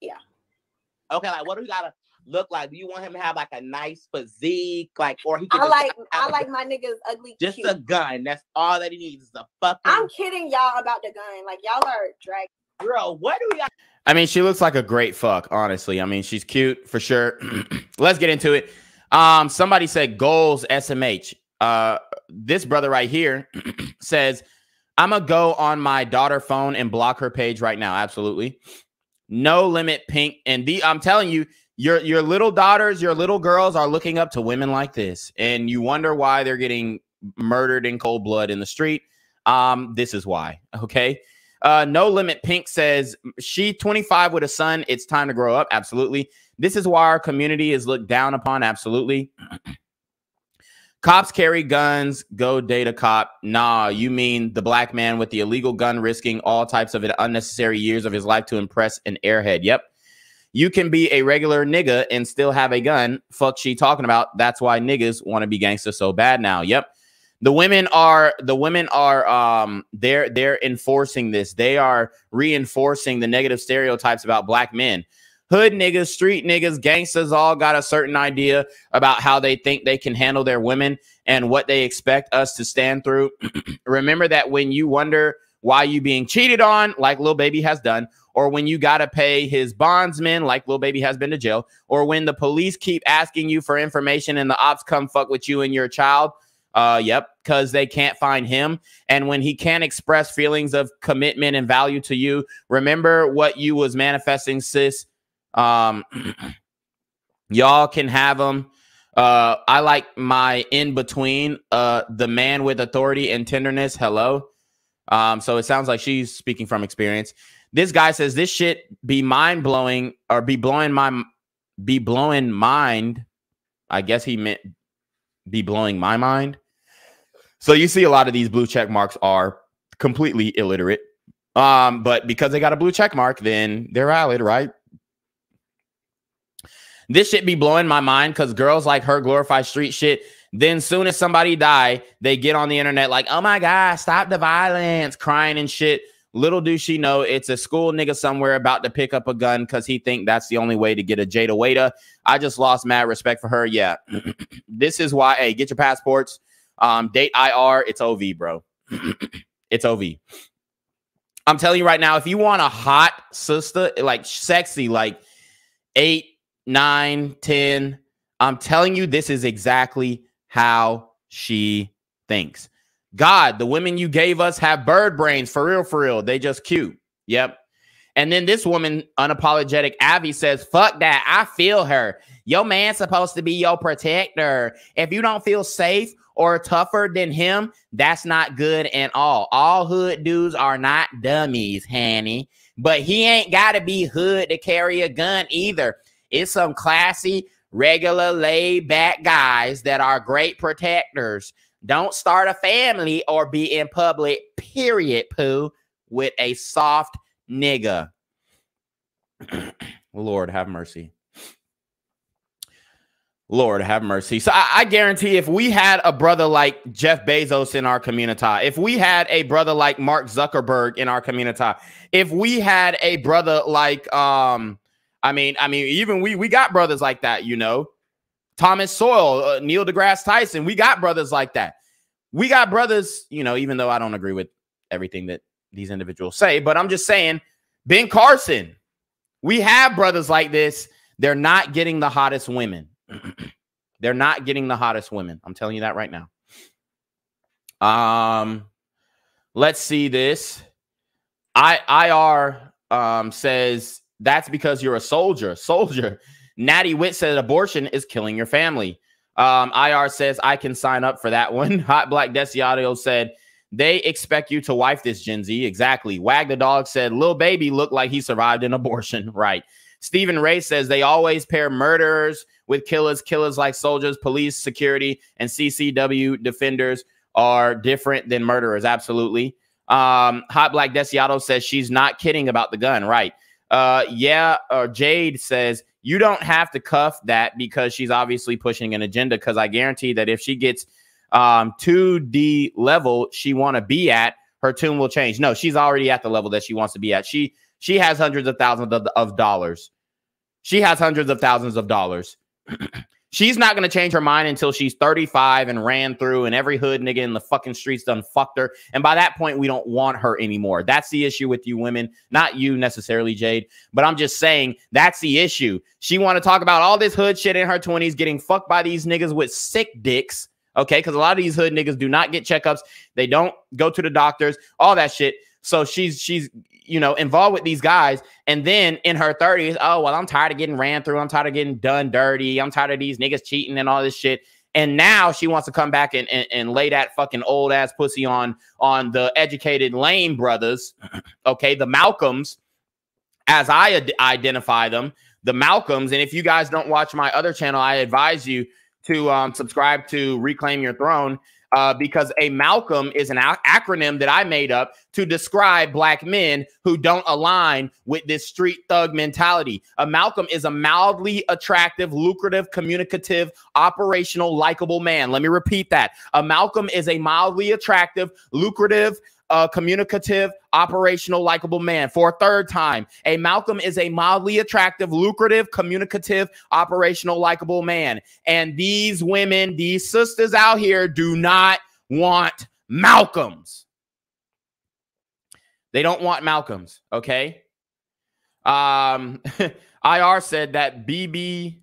Yeah. Okay, like what do you gotta look like? Do you want him to have like a nice physique, like, or he? Can I like my niggas ugly. Just cute. A gun. That's all that he needs is a fucking. I'm kidding y'all about the gun. Like y'all are dragging. Girl, what do we got? I mean, she looks like a great fuck, honestly. I mean, she's cute for sure. Let's get into it. Somebody said goals SMH. This brother right here says, I'm going to go on my daughter's phone and block her page right now. Absolutely. No limit pink. And I'm telling you, your little daughters, your little girls are looking up to women like this. And you wonder why they're getting murdered in cold blood in the street. This is why. Okay. No Limit Pink says, she 25 with a son. It's time to grow up. Absolutely. This is why our community is looked down upon. Absolutely. Cops carry guns. Go date a cop. Nah, you mean the black man with the illegal gun risking all types of unnecessary years of his life to impress an airhead. Yep. You can be a regular nigga and still have a gun. Fuck she talking about. That's why niggas want to be gangsters so bad now. Yep. The women are they're enforcing this. They are reinforcing the negative stereotypes about black men. Hood niggas, street niggas, gangsters all got a certain idea about how they think they can handle their women and what they expect us to stand through. Remember that when you wonder why you being cheated on, like Lil Baby has done, or when you got to pay his bondsmen, like Lil Baby has been to jail, or when the police keep asking you for information and the ops come fuck with you and your child. Yep, because they can't find him. And when he can't express feelings of commitment and value to you, remember what you was manifesting, sis. Y'all can have him. I like my in-between, the man with authority and tenderness. Hello. So it sounds like she's speaking from experience. This guy says, this shit be mind-blowing or be blowing mind. I guess he meant be blowing my mind. So you see a lot of these blue check marks are completely illiterate. But because they got a blue check mark, then they're valid, right? This shit be blowing my mind because girls like her glorify street shit. Then soon as somebody die, they get on the internet like, oh my God, stop the violence, crying and shit. Little do she know it's a school nigga somewhere about to pick up a gun because he think that's the only way to get a Jayda Wayda. I just lost mad respect for her. Yeah. This is why, hey, get your passports. Date IR, it's OV, bro. It's OV. I'm telling you right now, if you want a hot sister, like sexy, like 8, 9, 10, I'm telling you, this is exactly how she thinks. God, the women you gave us have bird brains, for real, for real. They just cute. Yep. And then this woman, unapologetic Abby, says, fuck that. I feel her. Your man's supposed to be your protector. If you don't feel safe or tougher than him, that's not good at all. All hood dudes are not dummies, honey. But he ain't got to be hood to carry a gun either. It's some classy, regular, laid-back guys that are great protectors. Don't start a family or be in public, period, poo, with a soft nigga. Lord, have mercy. Lord, have mercy. So I guarantee if we had a brother like Jeff Bezos in our community, if we had a brother like Mark Zuckerberg in our community, if we had a brother like, I mean, even we got brothers like that, you know. Thomas Sowell, Neil deGrasse Tyson. We got brothers like that. We got brothers, you know, even though I don't agree with everything that these individuals say, but I'm just saying, Ben Carson, we have brothers like this. They're not getting the hottest women. They're not getting the hottest women. I'm telling you that right now. Let's see this. IR says that's because you're a soldier. Soldier. Natty Witt said abortion is killing your family. IR says I can sign up for that one. Hot Black Desiadio said they expect you to wife this Gen Z. Exactly. Wag the Dog said Lil Baby looked like he survived an abortion. Right. Stephen Ray says they always pair murderers with killers. Killers like soldiers, police, security, and CCW defenders are different than murderers. Absolutely. Hot Black Desiato says she's not kidding about the gun. Right. Yeah. Jade says you don't have to cuff that because she's obviously pushing an agenda, because I guarantee that if she gets to the level she want to be at, her tune will change. No, she's already at the level that she wants to be at. She has hundreds of thousands of dollars. She has hundreds of thousands of dollars. She's not going to change her mind until she's 35 and ran through and every hood nigga in the fucking streets done fucked her. And by that point, we don't want her anymore. That's the issue with you women. Not you necessarily, Jade, but I'm just saying that's the issue. She want to talk about all this hood shit in her 20s, getting fucked by these niggas with sick dicks. Okay, because a lot of these hood niggas do not get checkups. They don't go to the doctors, all that shit. So she's you know, involved with these guys. And then in her 30s, oh, well, I'm tired of getting ran through. I'm tired of getting done dirty. I'm tired of these niggas cheating and all this shit. And now she wants to come back and lay that fucking old ass pussy on the educated lame brothers. Okay, the Malcolms, as I identify them, the Malcolms. And if you guys don't watch my other channel, I advise you to subscribe to Reclaim Your Throne, because a Malcolm is an acronym that I made up to describe black men who don't align with this street thug mentality. A Malcolm is a mildly attractive, lucrative, communicative, operational, likable man. Let me repeat that. A Malcolm is a mildly attractive, lucrative, communicative, operational, likable man. For a third time, a Malcolm is a mildly attractive, lucrative, communicative, operational, likable man. And these women, these sisters out here do not want Malcolms. They don't want Malcolms, okay? IR said that Bonicked,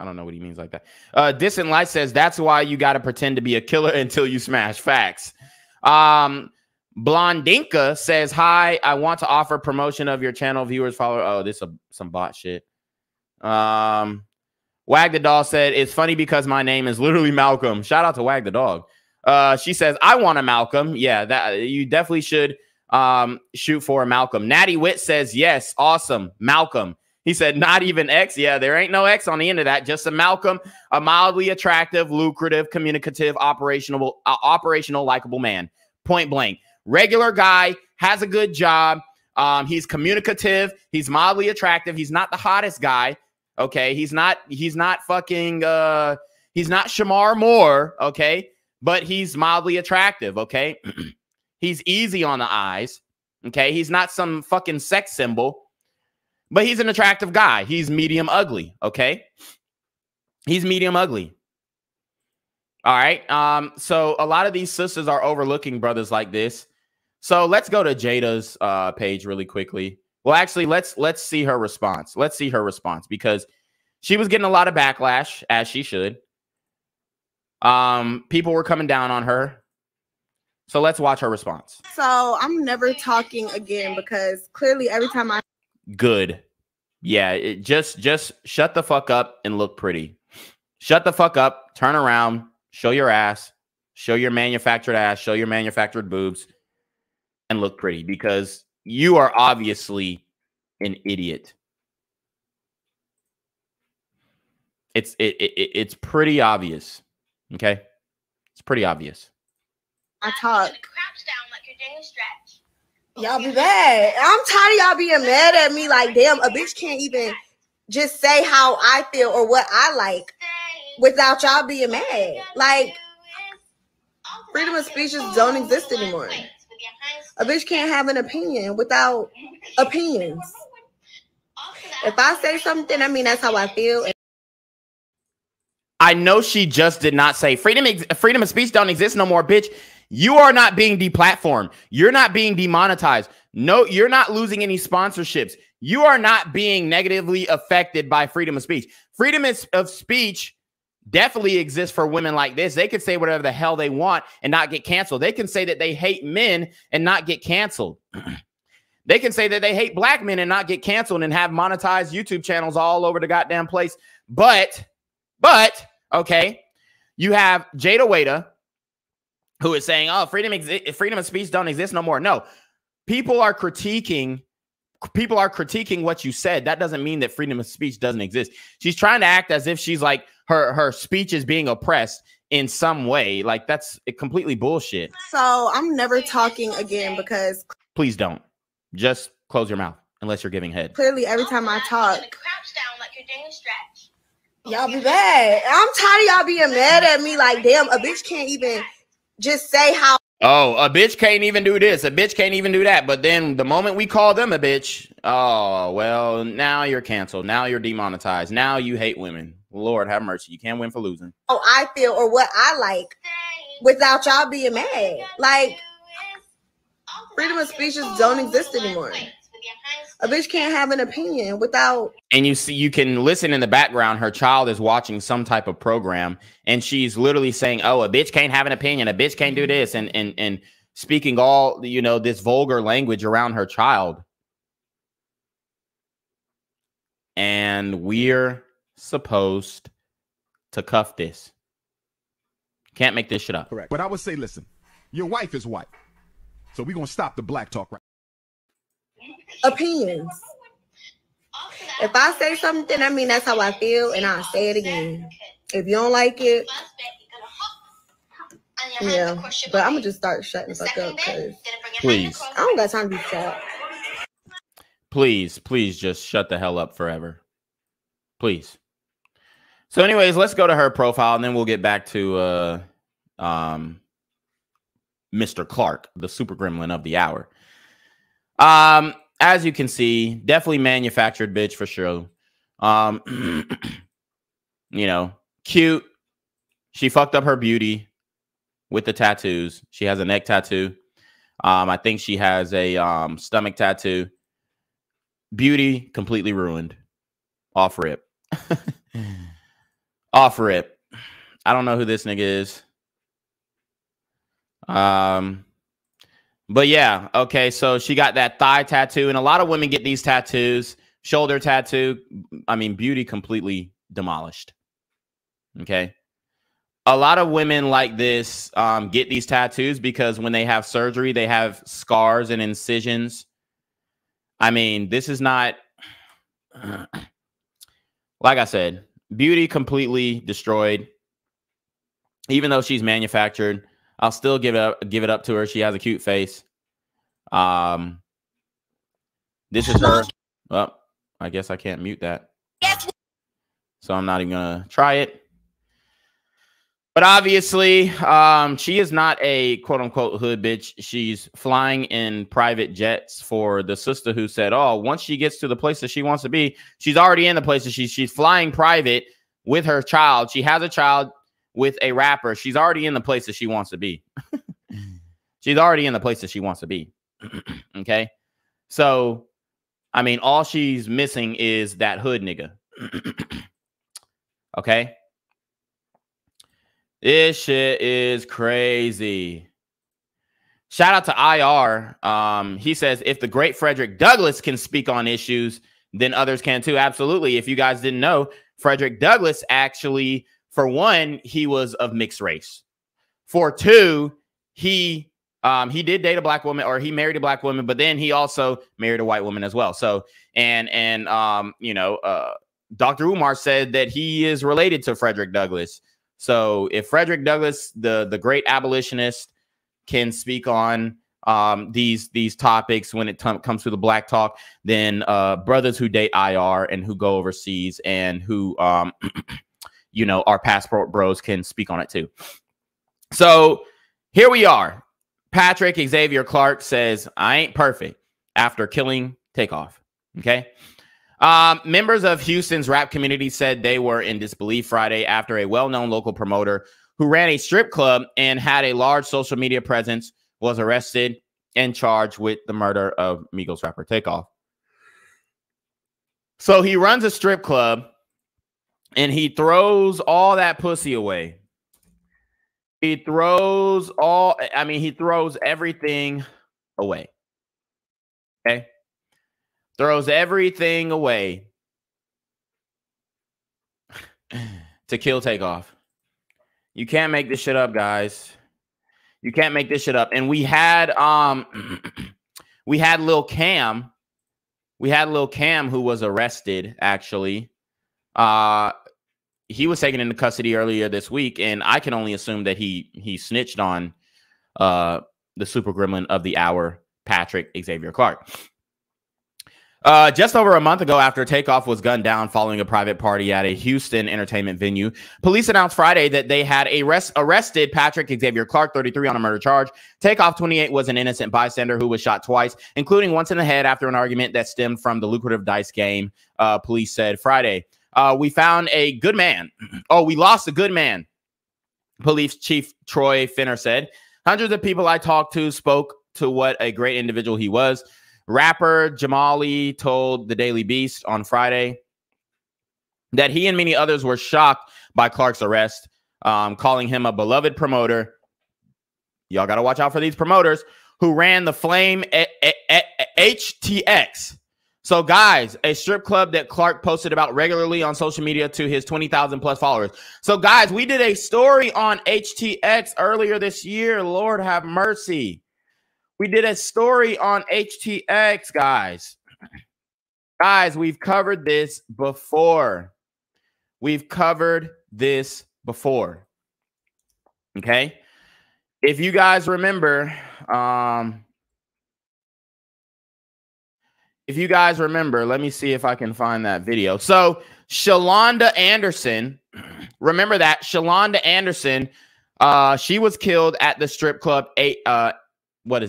I don't know what he means like that. Distant Light says that's why you got to pretend to be a killer until you smash. Facts. Blondinka says, hi, I want to offer promotion of your channel. Viewers, follow. Oh, this is some bot shit. Wag the Dog said, it's funny because my name is literally Malcolm. Shout out to Wag the Dog. She says, I want a Malcolm. Yeah, that you definitely should shoot for a Malcolm. Natty Witt says, yes, awesome, Malcolm. He said, not even X. Yeah, there ain't no X on the end of that. Just a Malcolm, a mildly attractive, lucrative, communicative, operational, likable man. Point blank. Regular guy, has a good job. He's communicative. He's mildly attractive. He's not the hottest guy. Okay. He's not fucking he's not Shamar Moore. Okay. But he's mildly attractive. Okay. He's easy on the eyes. Okay. He's not some fucking sex symbol. But he's an attractive guy. He's medium ugly, okay? He's medium ugly. All right? So a lot of these sisters are overlooking brothers like this. So let's go to Jada's page really quickly. Well, actually, let's see her response. Let's see her response, because she was getting a lot of backlash, as she should. People were coming down on her. So let's watch her response. So I'm never talking again, because clearly every time I... Good. Yeah, it just shut the fuck up and look pretty. Shut the fuck up, turn around, show your ass, show your manufactured ass, show your manufactured boobs, and look pretty, because you are obviously an idiot. It's pretty obvious. Okay? It's pretty obvious. I talk. Y'all be bad. I'm tired of y'all being mad at me. Like, damn, a bitch can't even just say how I feel or what I like without y'all being mad. Like, freedom of speech just don't exist anymore. A bitch can't have an opinion without opinions. If I say something, I mean, that's how I feel. I know she just did not say freedom of speech don't exist no more, bitch. You are not being deplatformed. You're not being demonetized. No, you're not losing any sponsorships. You are not being negatively affected by freedom of speech. Freedom of speech definitely exists for women like this. They can say whatever the hell they want and not get canceled. They can say that they hate men and not get canceled. They can say that they hate black men and not get canceled and have monetized YouTube channels all over the goddamn place. But, okay, you have Jayda Wayda, who is saying, oh, freedom of speech don't exist no more. No, people are critiquing what you said. That doesn't mean that freedom of speech doesn't exist. She's trying to act as if she's like her speech is being oppressed in some way. Like, that's completely bullshit. So I'm never talking again because... Please don't. Just close your mouth unless you're giving head. Clearly, every time I talk... Y'all be bad. I'm tired of y'all being mad at me like, damn, a bitch can't even just say how... Oh, a bitch can't even do this. A bitch can't even do that. But then the moment we call them a bitch, oh, well, now you're canceled. Now you're demonetized. Now you hate women. Lord, have mercy. You can't win for losing. Oh, I feel or what I like without y'all being mad. Like, freedom of speech just don't exist anymore. A bitch can't have an opinion without... And you see, you can listen in the background. Her child is watching some type of program, and she's literally saying, oh, a bitch can't have an opinion. A bitch can't do this. And speaking all, you know, this vulgar language around her child. And we're supposed to cuff this. Can't make this shit up. Correct. But I would say, listen, your wife is white. So we're going to stop the black talk right now. Opinions. If I say something, I mean that's how I feel, and I'll say it again. If you don't like it, yeah. But I'm gonna just start shutting the fuck up because please, I don't got time to be sad. Please, please, just shut the hell up forever, please. So, anyways, let's go to her profile, and then we'll get back to Mr. Clark, the super gremlin of the hour. As you can see, definitely manufactured bitch for sure. You know, cute. She fucked up her beauty with the tattoos. She has a neck tattoo. I think she has a stomach tattoo. Beauty completely ruined. Off rip. Off rip. I don't know who this nigga is. But yeah, okay, so she got that thigh tattoo, and a lot of women get these tattoos, shoulder tattoo. I mean, beauty completely demolished, okay? A lot of women like this get these tattoos because when they have surgery, they have scars and incisions. I mean, this is not, like I said, beauty completely destroyed, even though she's manufactured. I'll still give it up to her. She has a cute face. This is her. Well, I guess I can't mute that. So I'm not even going to try it. But obviously, she is not a quote-unquote hood bitch. She's flying in private jets for the sister who said, oh, once she gets to the place that she wants to be, she's already in the place that she's flying private with her child. She has a child with a rapper. She's already in the place that she wants to be. She's already in the place that she wants to be. Okay. So, I mean, all she's missing is that hood nigga. Okay. This shit is crazy. Shout out to IR. He says, if the great Frederick Douglass can speak on issues, then others can too. Absolutely. If you guys didn't know, Frederick Douglass actually... For one, he was of mixed race. For two, he did date a black woman, or he married a black woman, but then he also married a white woman as well. So, you know, Dr. Umar said that he is related to Frederick Douglass. So if Frederick Douglass, the great abolitionist, can speak on these topics when it comes to the black talk, then brothers who date IR and who go overseas and who you know, our passport bros can speak on it too. So here we are. Patrick Xavier Clark says, I ain't perfect after killing Takeoff. Okay. Members of Houston's rap community said they were in disbelief Friday after a well-known local promoter who ran a strip club and had a large social media presence was arrested and charged with the murder of Migos rapper Takeoff. So he runs a strip club And he throws all that pussy away. He throws all, I mean, he throws everything away. Okay? Throws everything away to kill Takeoff. You can't make this shit up, guys. You can't make this shit up. And we had we had Lil Cam who was arrested, actually. He was taken into custody earlier this week, and I can only assume that he snitched on the super gremlin of the hour, Patrick Xavier Clark. Just over a month ago, after Takeoff was gunned down following a private party at a Houston entertainment venue, police announced Friday that they had arrested Patrick Xavier Clark, 33, on a murder charge. Takeoff, 28, was an innocent bystander who was shot twice, including once in the head after an argument that stemmed from the lucrative dice game, police said Friday. We found a good man. Oh, we lost a good man, police chief Troy Finner said. Hundreds of people I talked to spoke to what a great individual he was. Rapper Jamali told the Daily Beast on Friday that he and many others were shocked by Clark's arrest, calling him a beloved promoter. Y'all got to watch out for these promoters who ran the Flame HTX. So, guys, a strip club that Clark posted about regularly on social media to his 20,000 plus followers. So, guys, we did a story on HTX earlier this year. Lord have mercy. We did a story on HTX, guys. Guys, we've covered this before. We've covered this before. Okay? If you guys remember, let me see if I can find that video. So, Shalonda Anderson, remember that? Shalonda Anderson, she was killed at the strip club HTX,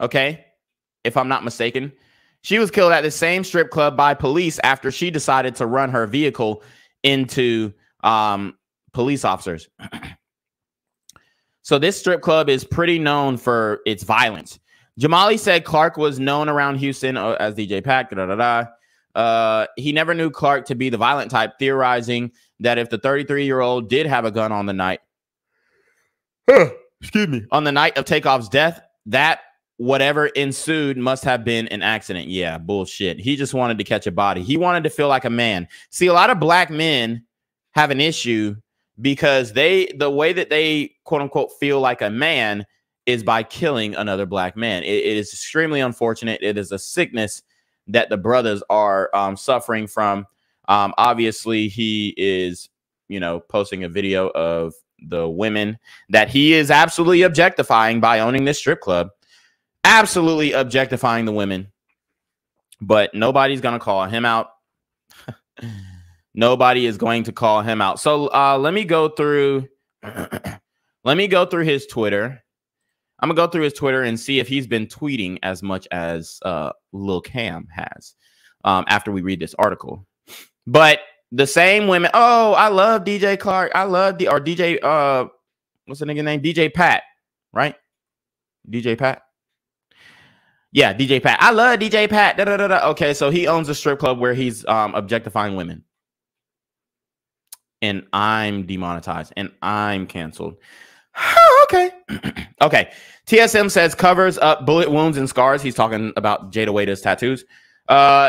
okay, if I'm not mistaken. She was killed at the same strip club by police after she decided to run her vehicle into police officers. So this strip club is pretty known for its violence. Jamali said Clark was known around Houston as DJ Pat. He never knew Clark to be the violent type, theorizing that if the 33-year-old did have a gun on the night, on the night of Takeoff's death, that whatever ensued must have been an accident. Yeah, bullshit. He just wanted to catch a body. He wanted to feel like a man. See, a lot of black men have an issue because the way that they, quote unquote, feel like a man is by killing another black man. It is extremely unfortunate. It is a sickness that the brothers are suffering from. Obviously, he is, you know, posting a video of the women that he is absolutely objectifying by owning this strip club. Absolutely objectifying the women. But nobody's going to call him out. Nobody is going to call him out. So let me go through his Twitter. I'm going to go through his Twitter and see if he's been tweeting as much as Lil Cam has after we read this article. But the same women. Oh, I love DJ Clark. I love DJ. What's the nigga name? DJ Pat, right? DJ Pat. Yeah, DJ Pat. I love DJ Pat. Da, da, da, da. Okay, so he owns a strip club where he's objectifying women. And I'm demonetized. And I'm canceled. Okay. Okay. TSM says covers up bullet wounds and scars. He's talking about Jayda Wayda's tattoos.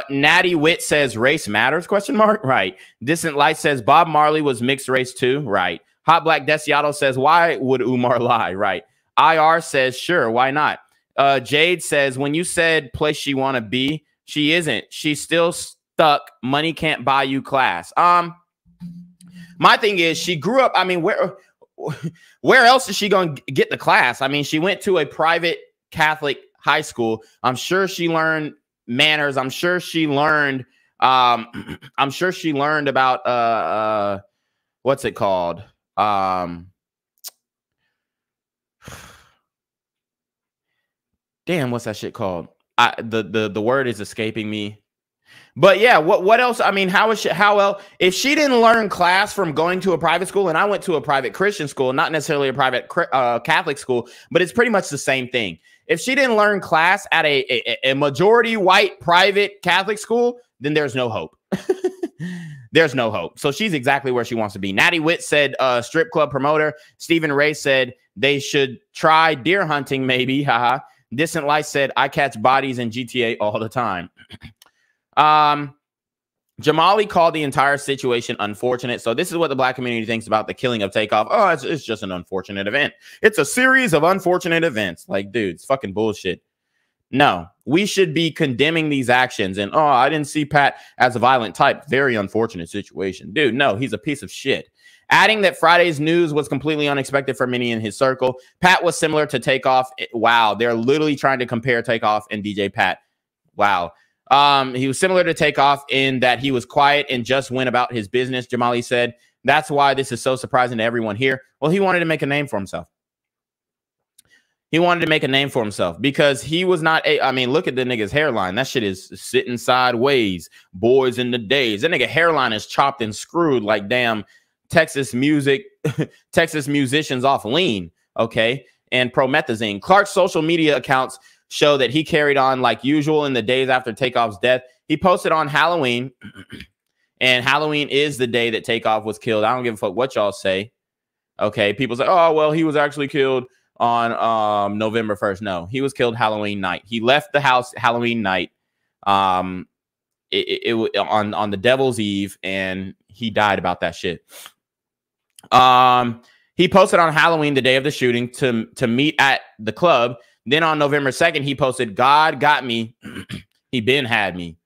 Natty Wit says race matters, question mark. Right. Distant Light says Bob Marley was mixed race too. Right. Hot Black Desiato says why would Umar lie? Right. IR says sure, why not? Jade says when you said place she want to be, she isn't. She's still stuck. Money can't buy you class. My thing is she grew up. I mean, where else is she going to get the class? I mean, she went to a private Catholic high school. I'm sure she learned manners. I'm sure she learned. I'm sure she learned about what's it called? Damn, what's that shit called? The word is escaping me. But yeah, what else? I mean, how else? If she didn't learn class from going to a private school, and I went to a private Christian school, not necessarily a private Catholic school, but it's pretty much the same thing. If she didn't learn class at a majority white private Catholic school, then there's no hope. There's no hope. So she's exactly where she wants to be. Natty Witt said, strip club promoter. Stephen Ray said they should try deer hunting, maybe. Haha. Distant Light said, I catch bodies in GTA all the time. Jamali called the entire situation unfortunate. So this is what the black community thinks about the killing of Takeoff. Oh, it's just an unfortunate event. It's a series of unfortunate events. Like, dude, it's fucking bullshit. No, we should be condemning these actions. And, oh, I didn't see Pat as a violent type. Very unfortunate situation. Dude, no, he's a piece of shit. Adding that Friday's news was completely unexpected for many in his circle. Pat was similar to Takeoff. Wow, they're literally trying to compare Takeoff and DJ Pat. Wow. He was similar to Takeoff in that he was quiet and just went about his business, Jamali said. That's why this is so surprising to everyone here. Well, he wanted to make a name for himself. He wanted to make a name for himself because he was not a, I mean, look at the nigga's hairline. That shit is sitting sideways. Boys in the days. That nigga hairline is chopped and screwed like damn Texas music, Texas musicians off lean, okay, and promethazine. Clark's social media accounts show that he carried on like usual in the days after Takeoff's death. He posted on Halloween, and Halloween is the day that Takeoff was killed. I don't give a fuck what y'all say, okay? People say, oh, well, he was actually killed on November 1st. No, he was killed Halloween night. He left the house Halloween night on the Devil's Eve, and he died about that shit. He posted on Halloween, the day of the shooting, to meet at the club. Then on November 2nd, he posted, God got me. He been had me.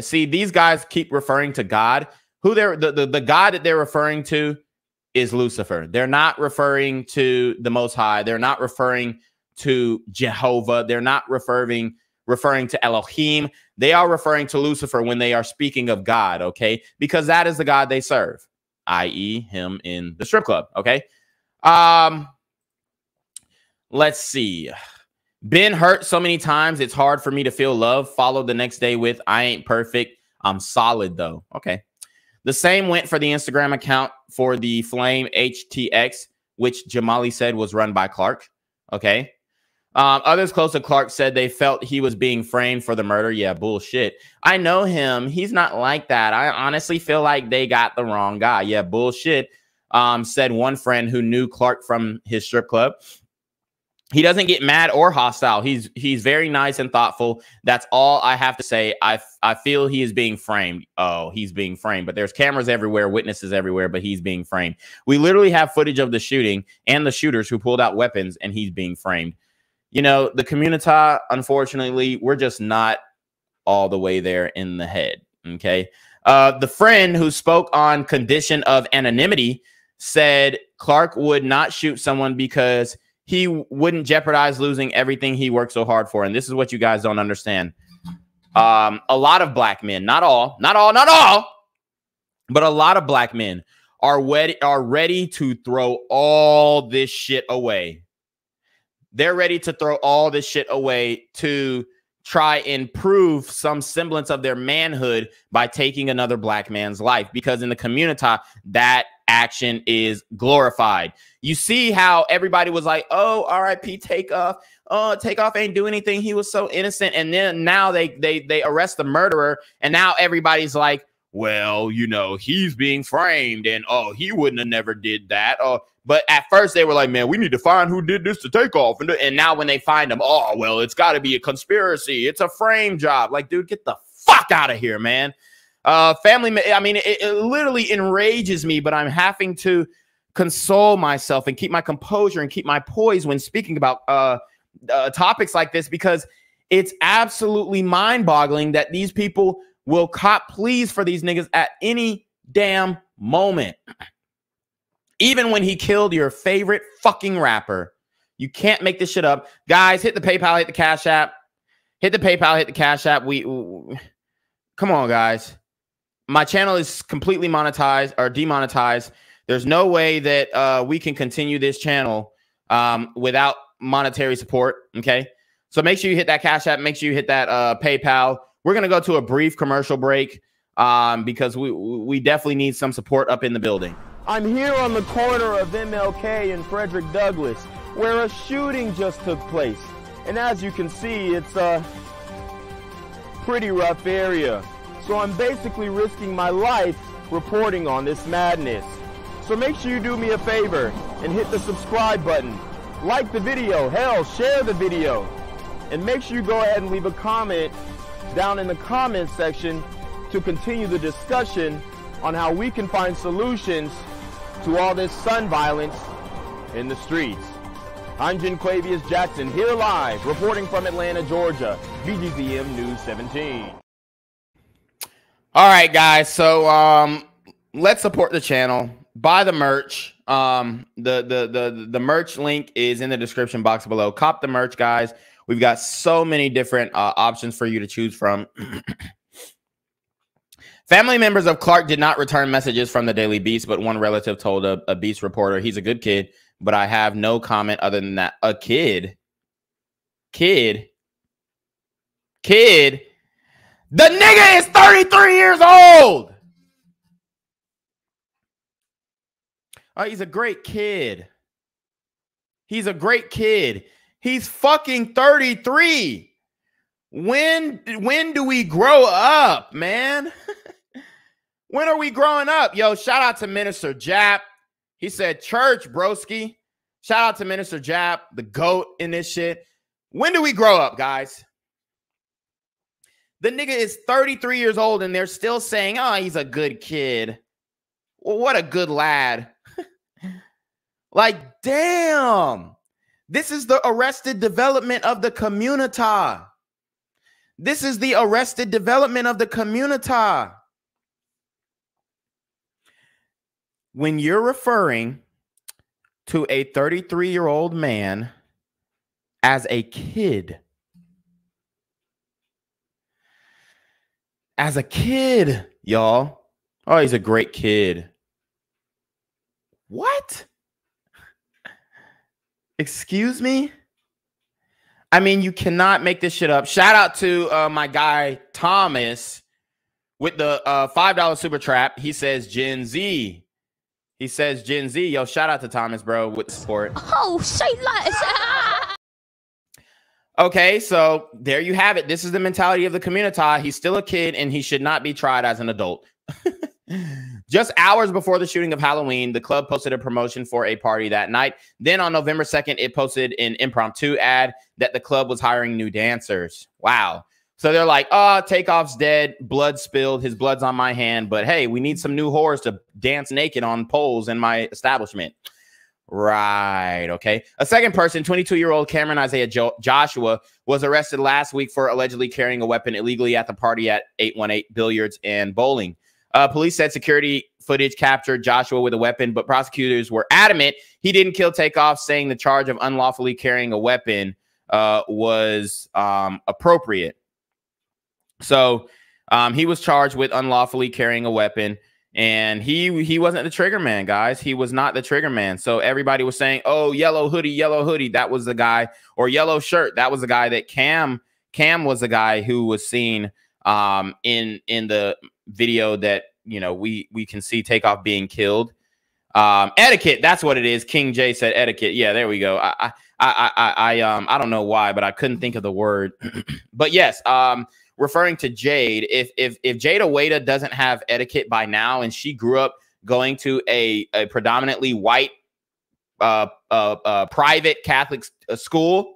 See, these guys keep referring to God. Who they're the God that they're referring to is Lucifer. They're not referring to the Most High. They're not referring to Jehovah. They're not referring to Elohim. They are referring to Lucifer when they are speaking of God, okay? Because that is the God they serve, i.e. him in the strip club, okay? Let's see. Been hurt so many times, it's hard for me to feel love. Followed the next day with, I ain't perfect. I'm solid, though. Okay. The same went for the Instagram account for the Flame HTX, which Jamali said was run by Clark, okay? Others close to Clark said they felt he was being framed for the murder. Yeah, bullshit. I know him. He's not like that. I honestly feel like they got the wrong guy. Yeah, bullshit, said one friend who knew Clark from his strip club. He doesn't get mad or hostile. He's very nice and thoughtful. That's all I have to say. I feel he is being framed. Oh, he's being framed. But there's cameras everywhere, witnesses everywhere, but he's being framed. We literally have footage of the shooting and the shooters who pulled out weapons, and he's being framed. You know, the community, unfortunately, we're just not all the way there in the head, okay? The friend who spoke on condition of anonymity said Clark would not shoot someone because he wouldn't jeopardize losing everything he worked so hard for. And this is what you guys don't understand. A lot of black men, not all, but a lot of black men are ready to throw all this shit away. They're ready to throw all this shit away to try and prove some semblance of their manhood by taking another black man's life. Because in the community, that action is glorified. You see how everybody was like, oh, RIP Takeoff. Oh, Takeoff ain't do anything. He was so innocent. And then now they arrest the murderer. And now everybody's like, well, you know, he's being framed. And, oh, he wouldn't have never did that. Oh, but at first they were like, man, we need to find who did this to Takeoff. And now when they find him, oh, well, it's got to be a conspiracy. It's a frame job. Like, dude, get the fuck out of here, man. It literally enrages me, but I'm having to console myself and keep my composure and keep my poise when speaking about topics like this, because it's absolutely mind-boggling that these people will cop pleas for these niggas at any damn moment. Even when he killed your favorite fucking rapper. You can't make this shit up. Guys, hit the PayPal, hit the Cash App. Hit the PayPal, hit the Cash App. Come on, guys. My channel is completely monetized or demonetized. There's no way that we can continue this channel without monetary support, okay? So make sure you hit that Cash App. Make sure you hit that PayPal. We're going to go to a brief commercial break because we definitely need some support up in the building. I'm here on the corner of MLK and Frederick Douglass. where a shooting just took place. And as you can see, it's a pretty rough area. So I'm basically risking my life reporting on this madness. So make sure you do me a favor and hit the subscribe button. Like the video, hell, share the video. And make sure you go ahead and leave a comment down in the comment section to continue the discussion on how we can find solutions to all this gun violence in the streets. I'm Jinquavius Jackson, here live, reporting from Atlanta, Georgia, BGZM News 17. All right, guys, so let's support the channel. Buy the merch. The merch link is in the description box below. Cop the merch, guys. We've got so many different options for you to choose from. Family members of Clark did not return messages from the Daily Beast, but one relative told a Beast reporter, "He's a good kid, but I have no comment other than that." A kid? Kid? Kid? The nigga is 33 years old! Oh, he's a great kid. He's a great kid. He's fucking 33. When do we grow up, man? When are we growing up? Yo, shout out to Minister Jap. He said, church, broski. Shout out to Minister Jap, the GOAT in this shit. When do we grow up, guys? The nigga is 33 years old and they're still saying, oh, he's a good kid. Well, what a good lad. Like, damn. This is the arrested development of the community. This is the arrested development of the community. When you're referring to a 33-year-old man as a kid. As a kid, y'all. Oh, he's a great kid. What? Excuse me? I mean, you cannot make this shit up. Shout out to my guy, Thomas, with the $5 super trap. He says Gen Z. He says Gen Z. Yo, shout out to Thomas, bro, with support. Oh, say less. Okay, so there you have it. This is the mentality of the community. He's still a kid, and he should not be tried as an adult. Just hours before the shooting of Halloween, the club posted a promotion for a party that night. Then on November 2nd, it posted an impromptu ad that the club was hiring new dancers. Wow. So they're like, oh, Takeoff's dead. Blood spilled. His blood's on my hand. But hey, we need some new whores to dance naked on poles in my establishment. Right. Okay. A second person, 22-year-old Cameron Isaiah Joshua, was arrested last week for allegedly carrying a weapon illegally at the party at 818 Billiards and Bowling. Police said security footage captured Joshua with a weapon, but prosecutors were adamant he didn't kill Takeoff, saying the charge of unlawfully carrying a weapon was appropriate. So he was charged with unlawfully carrying a weapon, and he wasn't the trigger man, guys. He was not the trigger man. So everybody was saying, oh, yellow hoodie, that was the guy, or yellow shirt, that was the guy that Cam was the guy who was seen in the video that, you know, we can see Takeoff being killed. Etiquette, that's what it is. King J said etiquette. Yeah, there we go. I don't know why, but I couldn't think of the word. But yes, referring to Jade, if Jayda Wayda doesn't have etiquette by now, and she grew up going to a predominantly white private Catholic school,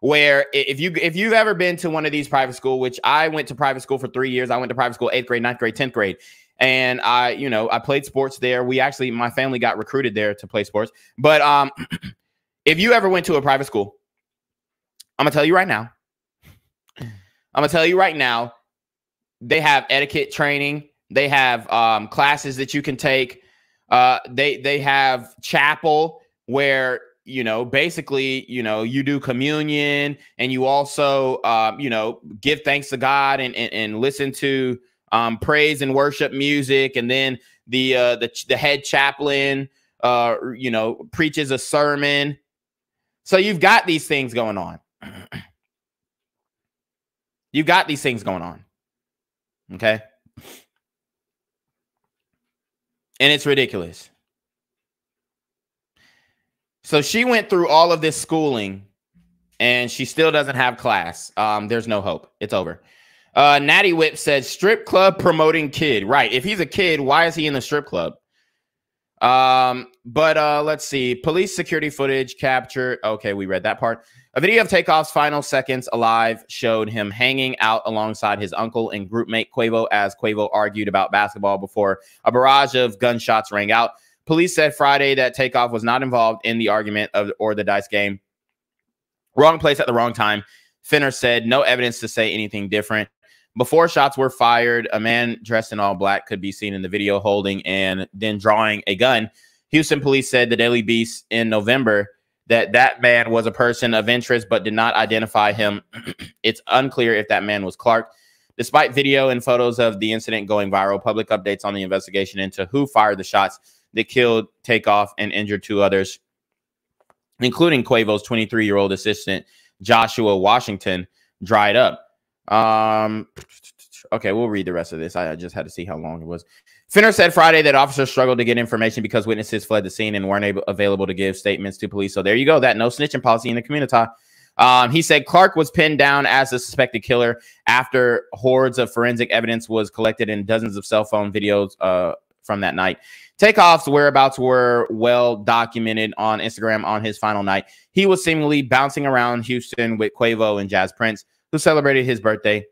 where if you've ever been to one of these private school, which I went to private school for 3 years. I went to private school, 8th grade, 9th grade, 10th grade. And I played sports there. We actually, my family got recruited there to play sports. But if you ever went to a private school, I'm gonna tell you right now. They have etiquette training. They have classes that you can take. They have chapel where, you know, basically, you know, you do communion, and you also, you know, give thanks to God and listen to praise and worship music. And then the head chaplain, you know, preaches a sermon. So you've got these things going on. You've got these things going on. Okay. And it's ridiculous. So she went through all of this schooling and she still doesn't have class. There's no hope. It's over. Natty Whip says strip club promoting kid. Right. If he's a kid, why is he in the strip club? Let's see. Police security footage captured. Okay, we read that part. A video of Takeoff's final seconds alive showed him hanging out alongside his uncle and groupmate Quavo as Quavo argued about basketball before a barrage of gunshots rang out. Police said Friday that Takeoff was not involved in the argument or the dice game. Wrong place at the wrong time. Finner said no evidence to say anything different. Before shots were fired, a man dressed in all black could be seen in the video holding and then drawing a gun. Houston police said the Daily Beast in November that that man was a person of interest but did not identify him. It's unclear if that man was Clark. Despite video and photos of the incident going viral, public updates on the investigation into who fired the shots that killed Takeoff and injured two others, including Quavo's 23-year-old assistant, Joshua Washington, dried up. Okay, we'll read the rest of this. I just had to see how long it was. Finner said Friday that officers struggled to get information because witnesses fled the scene and weren't available to give statements to police. So there you go. That no snitching policy in the community. He said Clark was pinned down as the suspected killer after hordes of forensic evidence was collected and dozens of cell phone videos from that night. Takeoff's whereabouts were well documented on Instagram on his final night. He was seemingly bouncing around Houston with Quavo and Jazz Prince, who celebrated his birthday.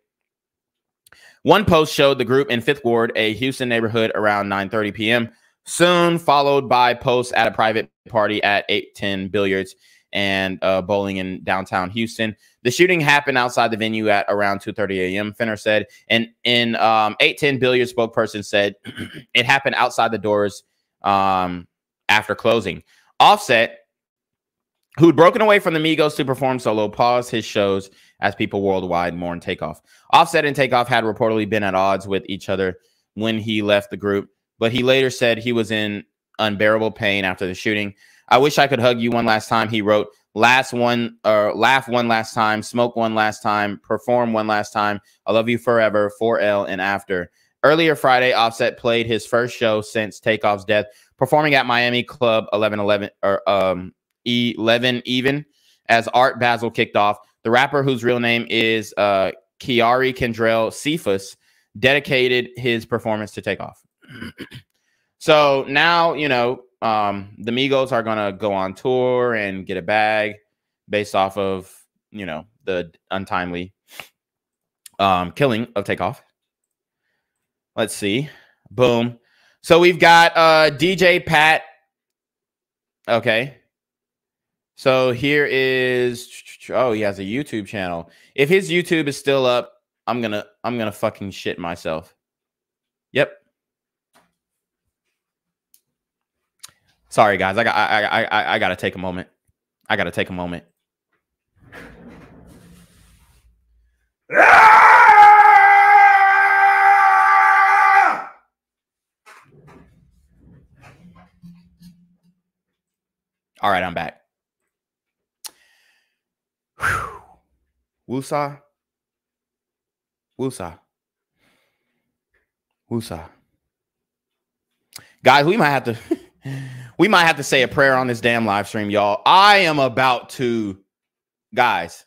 One post showed the group in Fifth Ward, a Houston neighborhood, around 9:30 p.m., soon followed by posts at a private party at 810 Billiards and bowling in downtown Houston. The shooting happened outside the venue at around 2:30 a.m., Finner said, and in 810 Billiards spokesperson said it happened outside the doors after closing. Offset, who'd broken away from the Migos to perform solo, paused his shows as people worldwide mourned Takeoff. Offset and Takeoff had reportedly been at odds with each other when he left the group, but he later said he was in unbearable pain after the shooting. I wish I could hug you one last time, he wrote. Laugh one last time, smoke one last time, perform one last time. I love you forever, 4L and after. Earlier Friday, Offset played his first show since Takeoff's death, performing at Miami Club 11 even as Art Basel kicked off. The rapper, whose real name is Kiari Kendrell Cephas, dedicated his performance to Takeoff. So now, you know, the Migos are going to go on tour and get a bag based off of, you know, the untimely killing of Takeoff. Let's see. Boom. So we've got DJ Pat. Okay. So here is, oh, he has a YouTube channel. If his YouTube is still up, I'm gonna fucking shit myself. Yep. Sorry guys, I gotta take a moment. I gotta take a moment. All right, I'm back. Woosah, woosah, woosah. Guys, we might have to, we might have to say a prayer on this damn live stream, y'all. I am about to, guys.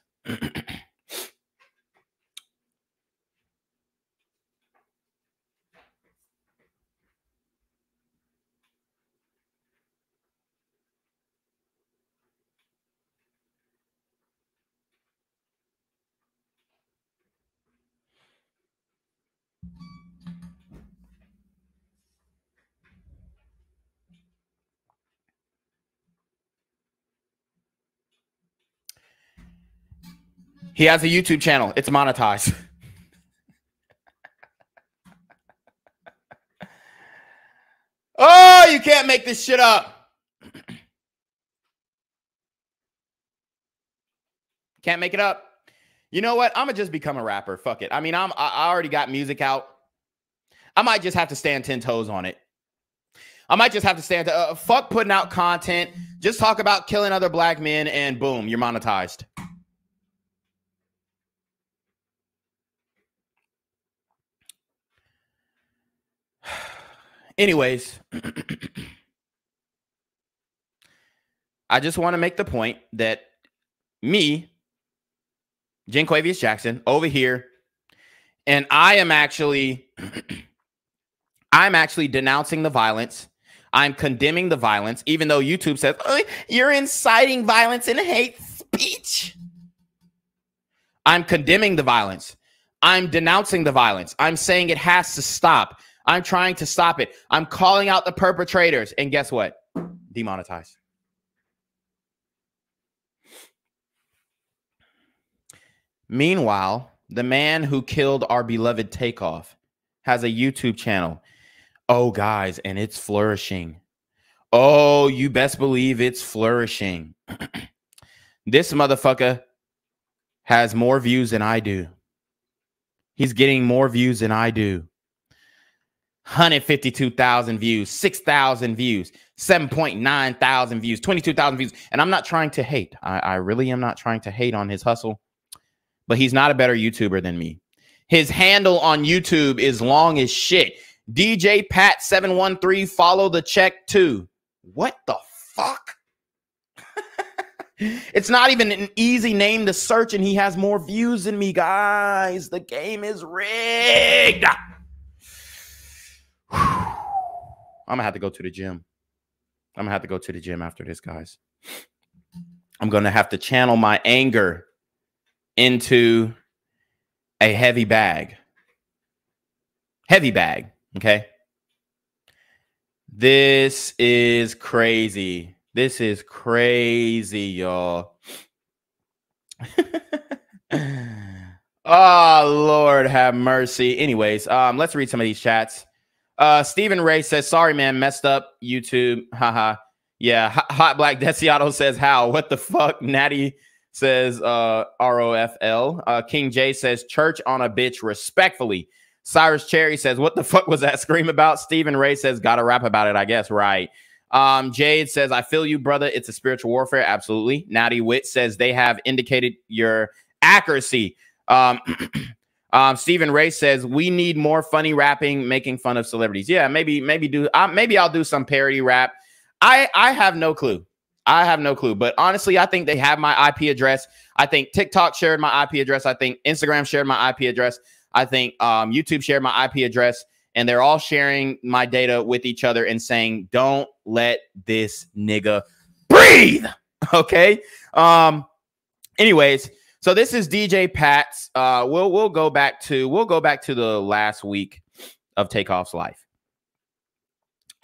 He has a YouTube channel. It's monetized. Oh, you can't make this shit up. Can't make it up. You know what? I'm going to just become a rapper. Fuck it. I mean, I already got music out. I might just have to stand 10 toes on it. I might just have to stand. Fuck putting out content. Just talk about killing other black men and boom, you're monetized. Anyways, I just want to make the point that me, Jinquavius Jackson, over here, and I am actually, I'm actually denouncing the violence. I'm condemning the violence, even though YouTube says, oh, you're inciting violence and hate speech. I'm condemning the violence. I'm denouncing the violence. I'm saying it has to stop. I'm trying to stop it. I'm calling out the perpetrators. And guess what? Demonetized. Meanwhile, the man who killed our beloved Takeoff has a YouTube channel. Oh, guys, and it's flourishing. Oh, you best believe it's flourishing. This motherfucker has more views than I do. He's getting more views than I do. 152,000 views, 6,000 views, 7.9 thousand views, 22,000 views. And I'm not trying to hate. I really am not trying to hate on his hustle, but he's not a better YouTuber than me. His handle on YouTube is long as shit. DJ Pat 713, follow the check too. What the fuck? It's not even an easy name to search, and he has more views than me, guys. The game is rigged. I'm gonna have to go to the gym. I'm gonna have to go to the gym after this, guys. I'm gonna have to channel my anger into a heavy bag. Heavy bag, okay? This is crazy. This is crazy, y'all. Oh, Lord have mercy. Anyways, let's read some of these chats. Stephen Ray says, sorry, man, messed up YouTube. Haha. Yeah. Hot Black Desiato says, how? What the fuck? Natty says, ROFL. King J says, church on a bitch, respectfully. Cyrus Cherry says, what the fuck was that scream about? Stephen Ray says, gotta rap about it, I guess. Right. Jade says, I feel you, brother. It's a spiritual warfare. Absolutely. Natty Witt says, they have indicated your accuracy. Stephen Ray says, we need more funny rapping, making fun of celebrities. Yeah, maybe I'll do some parody rap. I have no clue. I have no clue. But honestly, I think they have my IP address. I think TikTok shared my IP address. I think Instagram shared my IP address. I think YouTube shared my IP address, and they're all sharing my data with each other and saying, don't let this nigga breathe. Okay. Anyways, so this is DJ Pat's. We'll go back to the last week of Takeoff's life.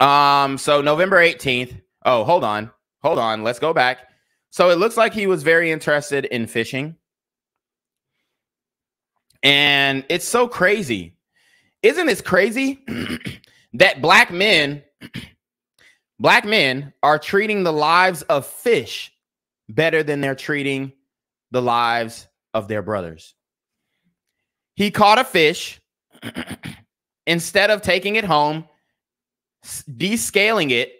So November 18th. Oh, hold on. Let's go back. So it looks like he was very interested in fishing, and it's so crazy. Isn't this crazy that black men are treating the lives of fish better than they're treating the lives of their brothers? He caught a fish. Instead of taking it home, descaling it,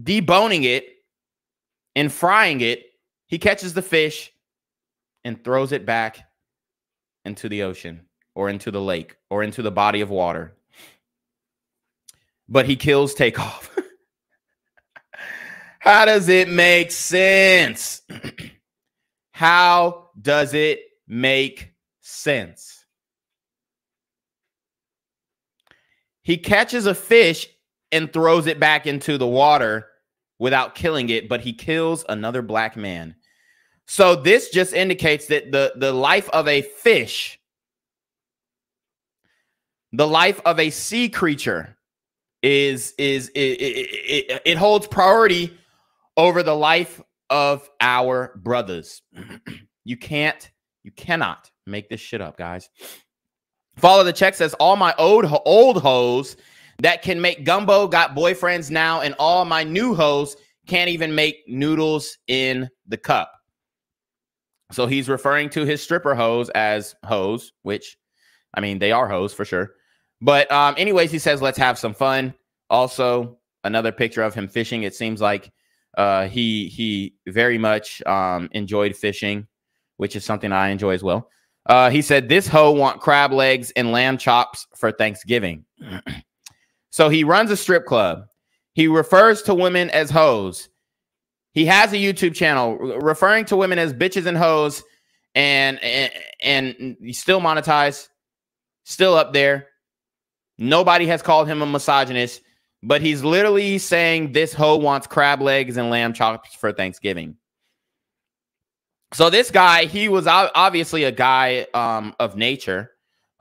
deboning it, and frying it, he catches the fish and throws it back into the ocean or into the lake or into the body of water. But he kills Takeoff. How does it make sense? How does it make sense? He catches a fish and throws it back into the water without killing it, but he kills another black man. So this just indicates that the life of a fish, the life of a sea creature it holds priority over the life of our brothers. You cannot make this shit up, guys. Follow the check says, all my old hoes that can make gumbo got boyfriends now, and all my new hoes can't even make noodles in the cup. So he's referring to his stripper hoes as hoes, which, I mean, they are hoes for sure. But anyways, he says, let's have some fun. Also, another picture of him fishing. It seems like he very much enjoyed fishing, which is something I enjoy as well. He said, this hoe want crab legs and lamb chops for Thanksgiving. So he runs a strip club. He refers to women as hoes. He has a YouTube channel referring to women as bitches and hoes, and he's still monetized, still up there. Nobody has called him a misogynist, but he's literally saying this hoe wants crab legs and lamb chops for Thanksgiving. So this guy, he was obviously a guy of nature.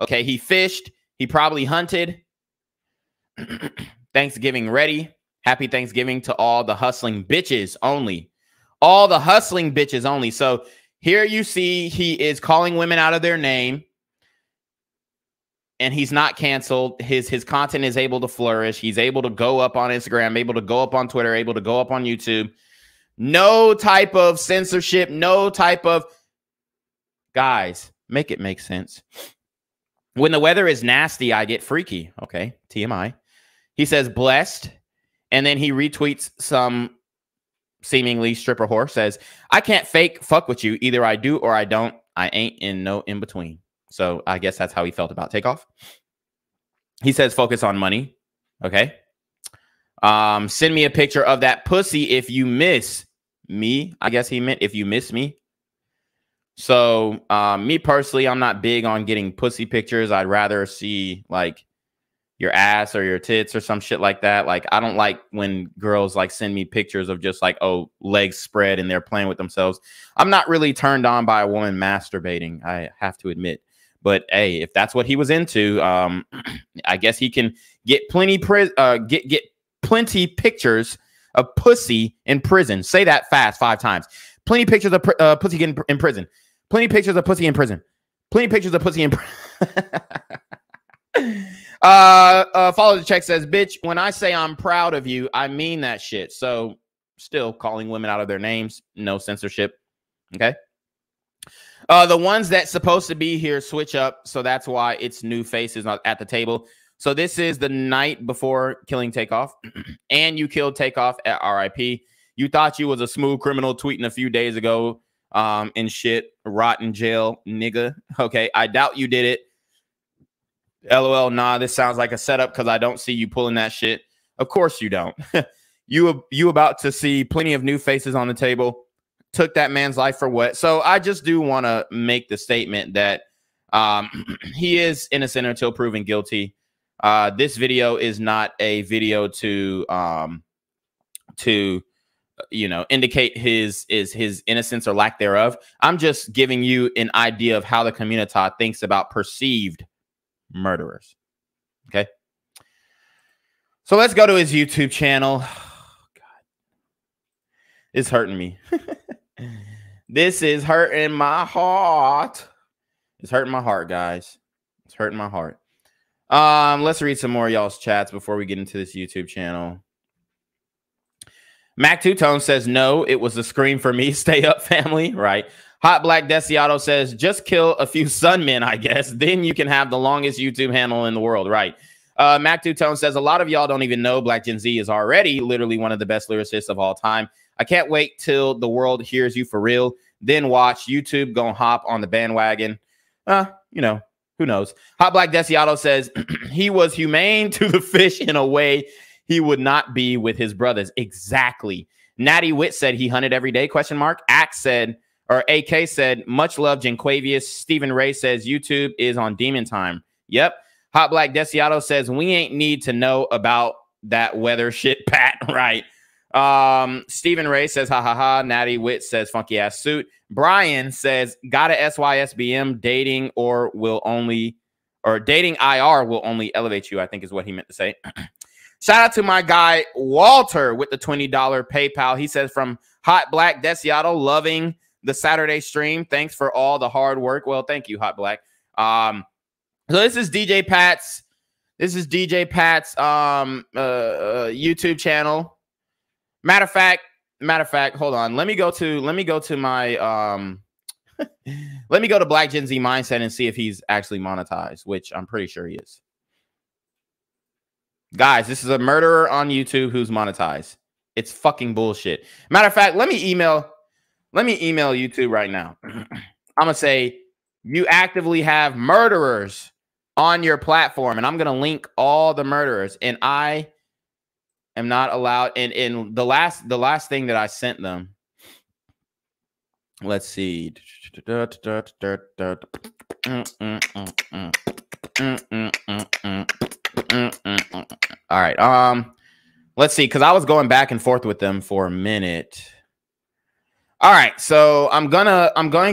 Okay, he fished. He probably hunted. Thanksgiving ready. Happy Thanksgiving to all the hustling bitches only. All the hustling bitches only. So here you see he is calling women out of their name. And he's not canceled. His content is able to flourish. He's able to go up on Instagram, able to go up on Twitter, able to go up on YouTube. No type of censorship. No type of... Guys, make it make sense. When the weather is nasty, I get freaky. Okay, TMI. He says blessed. And then he retweets some seemingly stripper whore. Says, I can't fake fuck with you. Either I do or I don't. I ain't in no in between. So I guess that's how he felt about Takeoff. He says, focus on money. Okay. Send me a picture of that pussy if you miss me. I guess he meant if you miss me. So me personally, I'm not big on getting pussy pictures. I'd rather see like your ass or your tits or some shit like that. Like I don't like when girls like send me pictures of just like, oh, legs spread and they're playing with themselves. I'm not really turned on by a woman masturbating, I have to admit. But hey, if that's what he was into, I guess he can get plenty pictures of pussy in prison. Say that fast 5 times. Plenty pictures of pussy in prison. Plenty pictures of pussy in prison. Plenty pictures of pussy in prison. Follow the check says, bitch, when I say I'm proud of you, I mean that shit. So still calling women out of their names. No censorship. Okay. The ones that's supposed to be here switch up, so that's why it's new faces not at the table. So this is the night before killing Takeoff, and you killed Takeoff at RIP. You thought you was a smooth criminal tweeting a few days ago and shit, rotten jail, nigga. Okay, I doubt you did it. LOL, nah, this sounds like a setup because I don't see you pulling that shit. Of course you don't. You about to see plenty of new faces on the table. Took that man's life for what? So I just do want to make the statement that he is innocent until proven guilty. This video is not a video to you know, indicate his innocence or lack thereof. I'm just giving you an idea of how the community thinks about perceived murderers. Okay, so let's go to his YouTube channel. It's hurting me. This is hurting my heart. It's hurting my heart, guys. It's hurting my heart. Let's read some more of y'all's chats before we get into this YouTube channel. Mac Two Tone says, no, it was a scream for me. Stay up, family. Right. Hot Black Desiato says, just kill a few sun men, I guess. Then you can have the longest YouTube handle in the world. Right. Mac Two Tone says, a lot of y'all don't even know Black Gen Z is already literally one of the best lyricists of all time. I can't wait till the world hears you for real. Then watch YouTube gonna hop on the bandwagon. You know, who knows? Hot Black Desiato says he was humane to the fish in a way he would not be with his brothers. Exactly. Natty Witt said he hunted every day, question mark. Axe said, or AK said, much love, Jinquavius. Stephen Ray says YouTube is on demon time. Yep. Hot Black Desiato says we ain't need to know about that weather shit, Pat. Right. Stephen Ray says, ha ha ha. Natty Witt says, funky ass suit. Brian says, gotta SYSBM dating or will only, or dating IR will only elevate you, I think is what he meant to say. Shout out to my guy, Walter, with the $20 PayPal. He says, from Hot Black Desiato, loving the Saturday stream. Thanks for all the hard work. Well, thank you, Hot Black. So this is DJ Pat's, YouTube channel. Matter of fact, hold on. Let me go to my let me go to Black Gen Z Mindset and see if he's actually monetized, which I'm pretty sure he is. Guys, this is a murderer on YouTube who's monetized. It's fucking bullshit. Matter of fact, let me email YouTube right now. I'm gonna say you actively have murderers on your platform, and I'm gonna link all the murderers, and I am not allowed. And the last thing that I sent them, let's see. All right. Let's see, because I was going back and forth with them for a minute. All right, so I'm going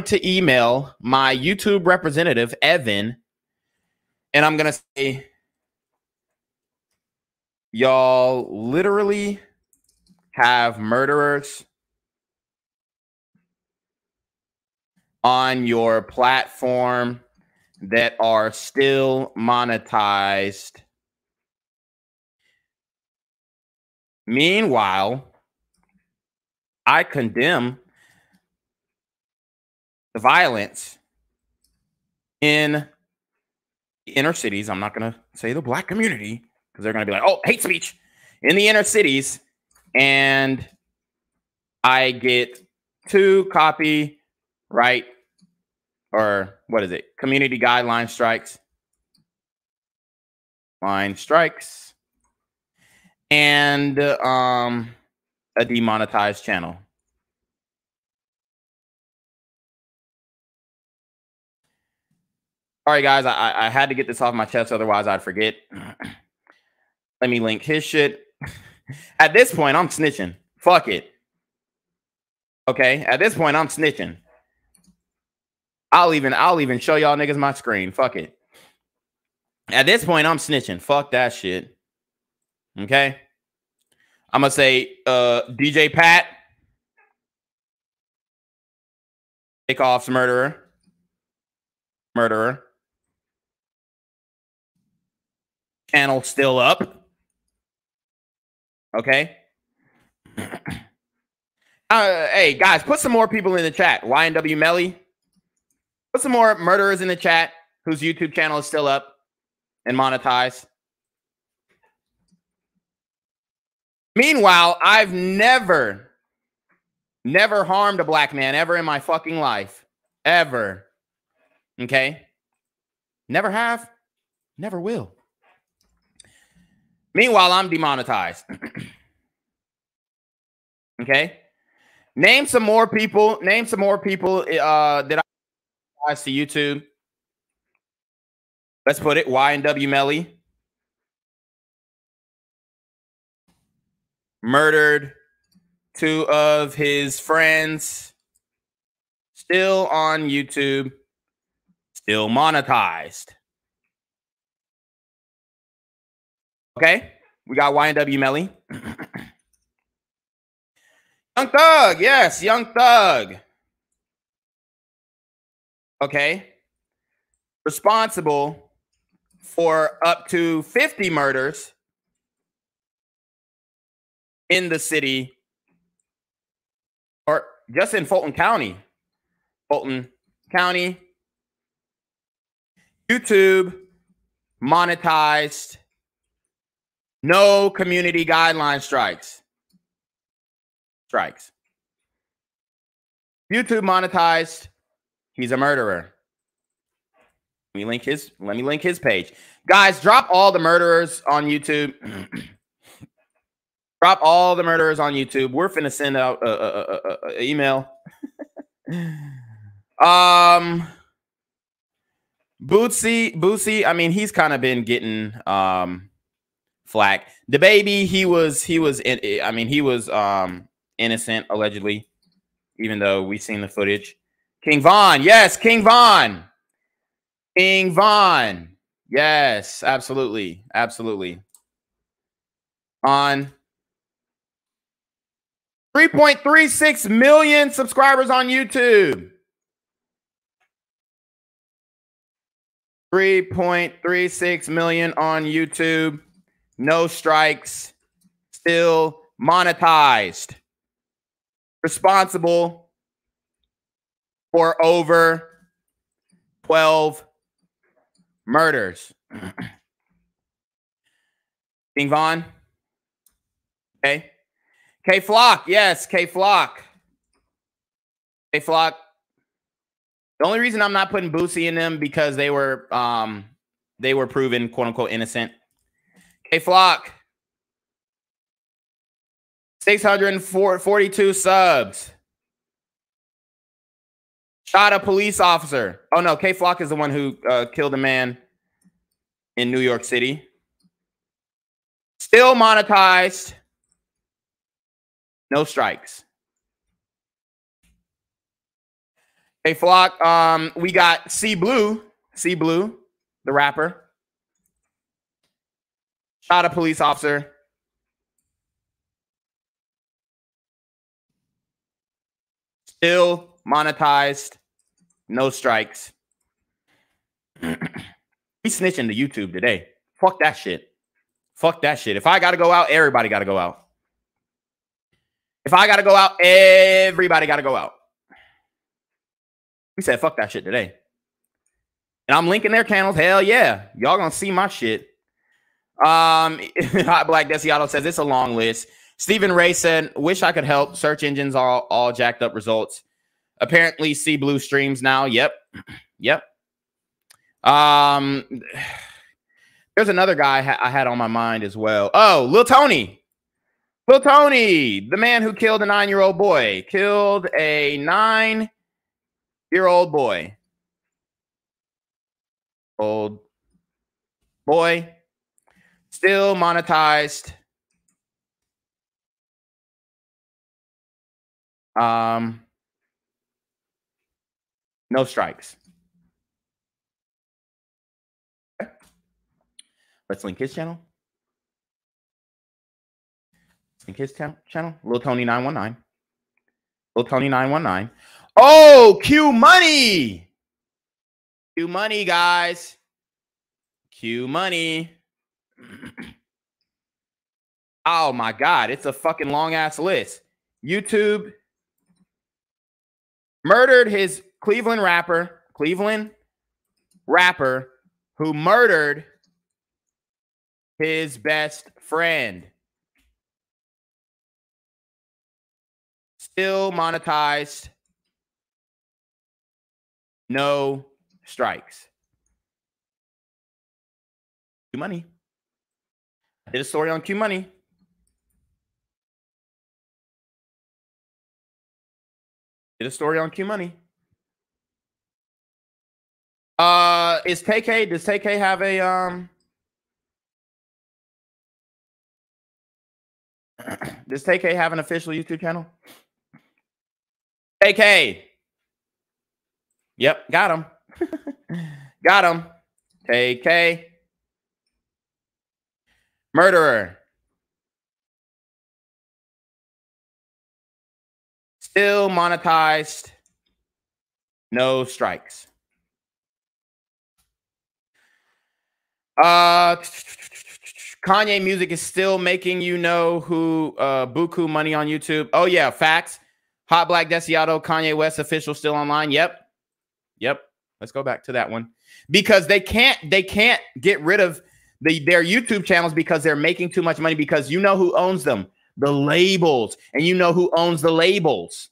to email my YouTube representative, Evan, and I'm gonna say, y'all literally have murderers on your platform that are still monetized. Meanwhile, I condemn the violence in inner cities. I'm not going to say the black community because they're going to be like, oh, hate speech in the inner cities. And I get two copyright, or what is it? Community guideline strikes. Line strikes. And a demonetized channel. All right, guys, I had to get this off my chest, otherwise I'd forget. Let me link his shit. At this point, I'm snitching. Fuck it. Okay, at this point, I'm snitching. I'll even show y'all niggas my screen. Fuck it. At this point, I'm snitching. Fuck that shit. Okay. I'm going to say, DJ Pat, Takeoff's murderer, channel still up. Okay. Hey, guys, put some more people in the chat. YNW Melly, put some more murderers in the chat whose YouTube channel is still up and monetized. Meanwhile, I've never harmed a black man ever in my fucking life. Ever. Okay? Never have. Never will. Meanwhile, I'm demonetized. Okay? Name some more people. Name some more people that I to YouTube. Let's put it. YNW Melly. Murdered two of his friends, still on YouTube, still monetized. Okay, we got YNW Melly. Young Thug, yes, Young Thug. Okay, responsible for up to 50 murders in the city, or just in Fulton County, YouTube monetized, no community guideline strikes. YouTube monetized, he's a murderer. Let me link his page. Guys, drop all the murderers on YouTube. Drop all the murderers on YouTube. We're finna send out an email. Bootsy. I mean, he's kind of been getting flack. The baby, he was innocent, allegedly, even though we've seen the footage. King Von, yes, King Von. King Von, yes, absolutely. On 3.36 million subscribers on YouTube. 3.36 million on YouTube. No strikes. Still monetized. Responsible for over 12 murders. King Von. Okay. K-Flock, yes, K-Flock. K-Flock. The only reason I'm not putting Boosie in them because they were proven, quote unquote, innocent. K-Flock. 642 subs. Shot a police officer. Oh, no. K-Flock is the one who killed a man in New York City. Still monetized. No strikes. K-Flock. We got C Blue. C Blue, the rapper. Shot a police officer. Still monetized. No strikes. We snitching to YouTube today. Fuck that shit. Fuck that shit. If I got to go out, everybody got to go out. If I got to go out, everybody got to go out. We said fuck that shit today. And I'm linking their channels. Hell yeah. Y'all going to see my shit. Hot Black Desiato says it's a long list. Stephen Ray said, wish I could help. Search engines are all jacked up results. Apparently, C Blue streams now. Yep. Yep. There's another guy I had on my mind as well. Oh, Lil Tony. Lil Tony, the man who killed a 9-year-old boy. Killed a 9-year-old boy. Old boy. Still monetized. No strikes. Okay. Let's link his channel. Let's link his channel. Lil Tony 919. Lil Tony 919. Oh, Q Money. Q Money, guys. Q Money. Oh my God, it's a fucking long ass list. YouTube murdered his Cleveland rapper who murdered his best friend. Still monetized. No strikes. Q Money. I did a story on Q Money. Did a story on Q Money. Is TK, does TK have a does TK have an official YouTube channel? TK. Yep, got him. Got him. TK. Murderer. Still monetized. No strikes. Kanye music is still making you know who buku money on YouTube. Oh yeah, facts. Hot Black Desiato, Kanye West official still online. Yep. Yep. Let's go back to that one. Because they can't get rid of their YouTube channels because they're making too much money, because you know who owns them, the labels, and you know who owns the labels.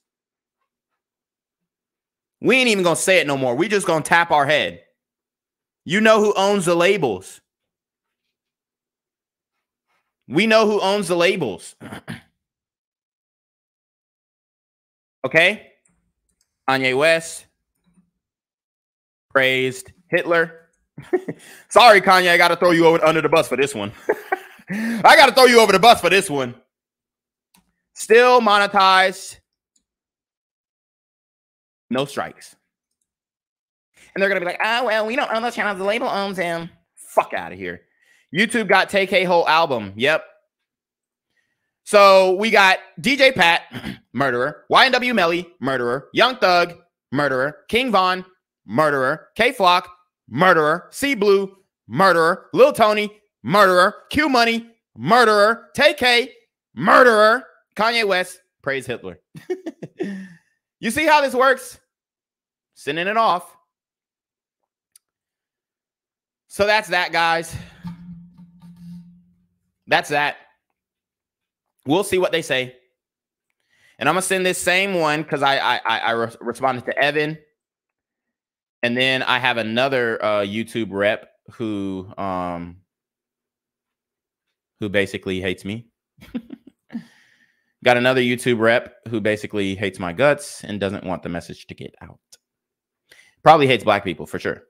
We ain't even gonna say it no more. We just gonna tap our head. You know who owns the labels. We know who owns the labels. Okay? Kanye West praised Hitler. Sorry, Kanye, I got to throw you under the bus for this one. I got to throw you over the bus for this one. Still monetized. No strikes. And they're going to be like, oh, well, we don't own those channels. The label owns him. Fuck out of here. YouTube got TK whole album. Yep. So we got DJ Pat, murderer. YNW Melly, murderer. Young Thug, murderer. King Von, murderer. K-Flock, murderer. C Blue, murderer. Lil Tony, murderer. Q Money, murderer. TK, murderer. Kanye West, praise Hitler. You see how this works? Sending it off. So that's that, guys. That's that. We'll see what they say. And I'm going to send this same one because I responded to Evan. And then I have another YouTube rep who basically hates me. Got another YouTube rep who basically hates my guts and doesn't want the message to get out. Probably hates black people for sure.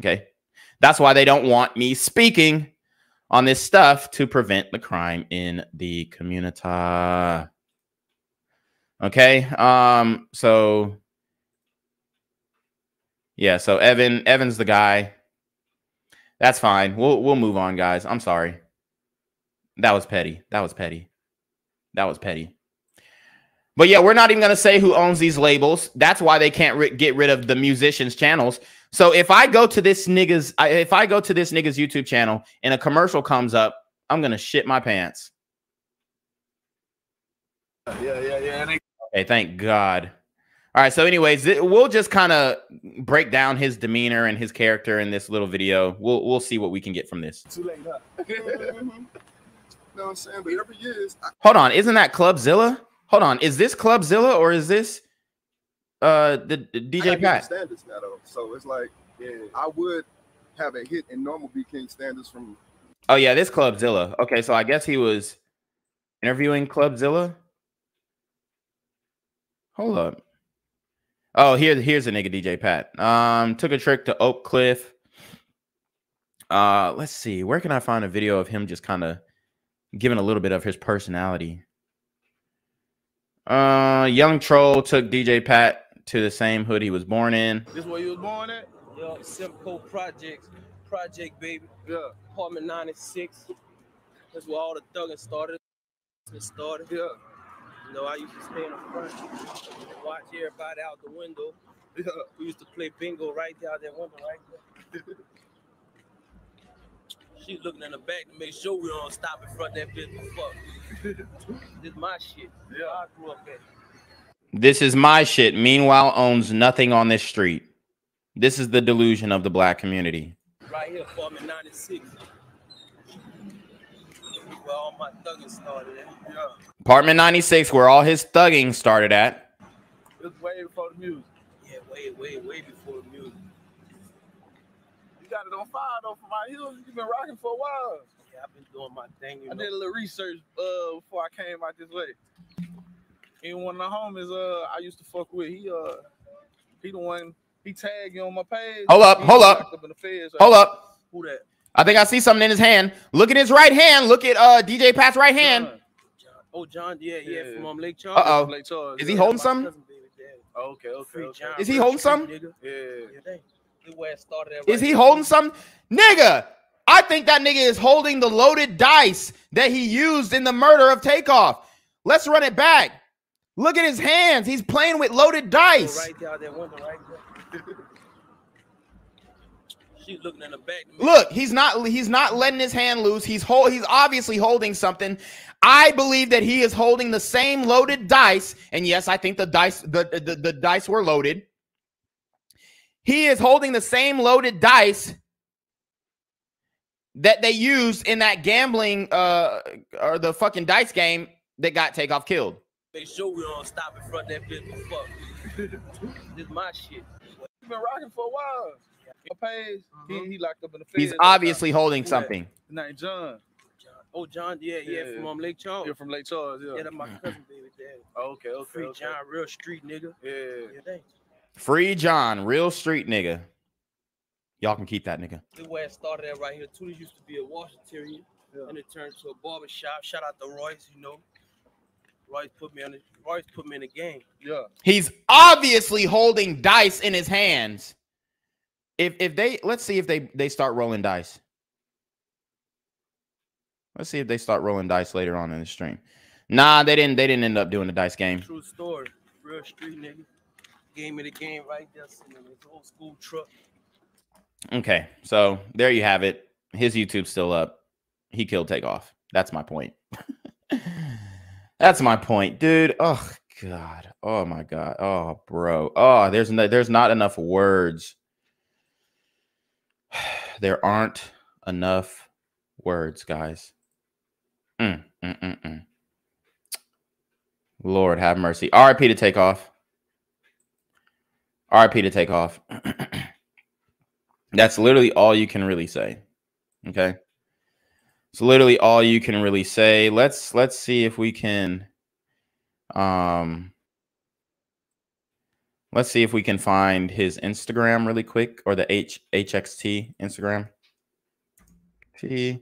Okay. That's why they don't want me speaking on this stuff, to prevent the crime in the community. Okay. So yeah, so Evan's the guy. That's fine. We'll move on, guys. I'm sorry. That was petty. That was petty. That was petty. But yeah, we're not even going to say who owns these labels. That's why they can't get rid of the musicians' channels. So if I go to this nigga's, YouTube channel and a commercial comes up, I'm going to shit my pants. Yeah. Okay, thank God. All right, so anyways, we'll just kind of break down his demeanor and his character in this little video. We'll see what we can get from this. Too late, huh? You know what I'm saying? But every year is, hold on, isn't that Clubzilla? Hold on, is this Clubzilla or is this the DJ Pat? Standards now, though. So it's like, yeah, I would have a hit in normal B King standards from. Oh yeah, this Clubzilla. Okay, so I guess he was interviewing Clubzilla. Hold up. Oh, here's a nigga DJ Pat. Took a trick to Oak Cliff. Let's see, where can I find a video of him just kind of giving a little bit of his personality? Young troll took DJ Pat to the same hood he was born in. This where you was born at? Yeah, Simcoe Projects, Project Baby. Yeah. Apartment 96. That's where all the thugging started. Yeah. You know, I used to stay in the front and watch everybody out the window. Yeah. We used to play bingo right there out that window right there. She's looking in the back to make sure we don't stop in front of that bitch. Fuck. This is my shit. Yeah. I grew up in. This is my shit. Meanwhile, owns nothing on this street. This is the delusion of the black community. Right here, apartment 96. Where all my thugging started at. Yeah. Apartment 96, where all his thugging started at. It was way before the music. Yeah, way before the music. Got it on fire though for my heels. You've been rocking for a while. Yeah, I've been doing my thing. You know. I did a little research before I came out this way. And one of the homies I used to fuck with, he the one, he tagged you on my page. Hold up. Who that? I think I see something in his hand. Look at his right hand. Look at DJ Pat's right hand. John. Oh, John, yeah, from Lake Charles. Uh oh, Lake Charles. Is he holding something? Oh, okay. Is he holding something? Yeah. Is he holding something? Nigga, I think that nigga is holding the loaded dice that he used in the murder of Takeoff. Let's run it back. Look at his hands. He's playing with loaded dice. Right there, that window right there. She's looking in the back. Look, he's not letting his hand loose. He's obviously holding something. I believe that he is holding the same loaded dice. And yes, I think the dice were loaded. He is holding the same loaded dice that they used in that gambling or the fucking dice game that got Takeoff killed. Make sure we don't stop in front of that bitch. Fuck. This is my shit. He's been rocking for a while. He locked up in the feds. He's obviously holding something. Not John. Oh, John, yeah, from Lake Charles. You're from Lake Charles, yeah. Yeah, that's my cousin, baby daddy. Okay. Free John, real street nigga. Yeah. Thanks. Free John, real street nigga. Y'all can keep that nigga. The way it started at right here. Tooties used to be a washitarian, and it turned to a barber shop. Shout out to Royce, you know. Royce put me in the game. Yeah. He's obviously holding dice in his hands. Let's see if they start rolling dice. Let's see if they start rolling dice later on in the stream. Nah, they didn't end up doing the dice game. True story, real street nigga. Game of the game right there, old school truck. Okay, so there you have it. His YouTube's still up. He killed Takeoff. That's my point. That's my point, dude. Oh God. Oh my God. Oh bro. Oh, there's not enough words. There aren't enough words, guys. Lord have mercy. R.I.P. to Takeoff. RIP to Takeoff. That's literally all you can really say. Okay. It's literally all you can really say. Let's see if we can Let's see if we can find his Instagram really quick, or the HXT Instagram. T.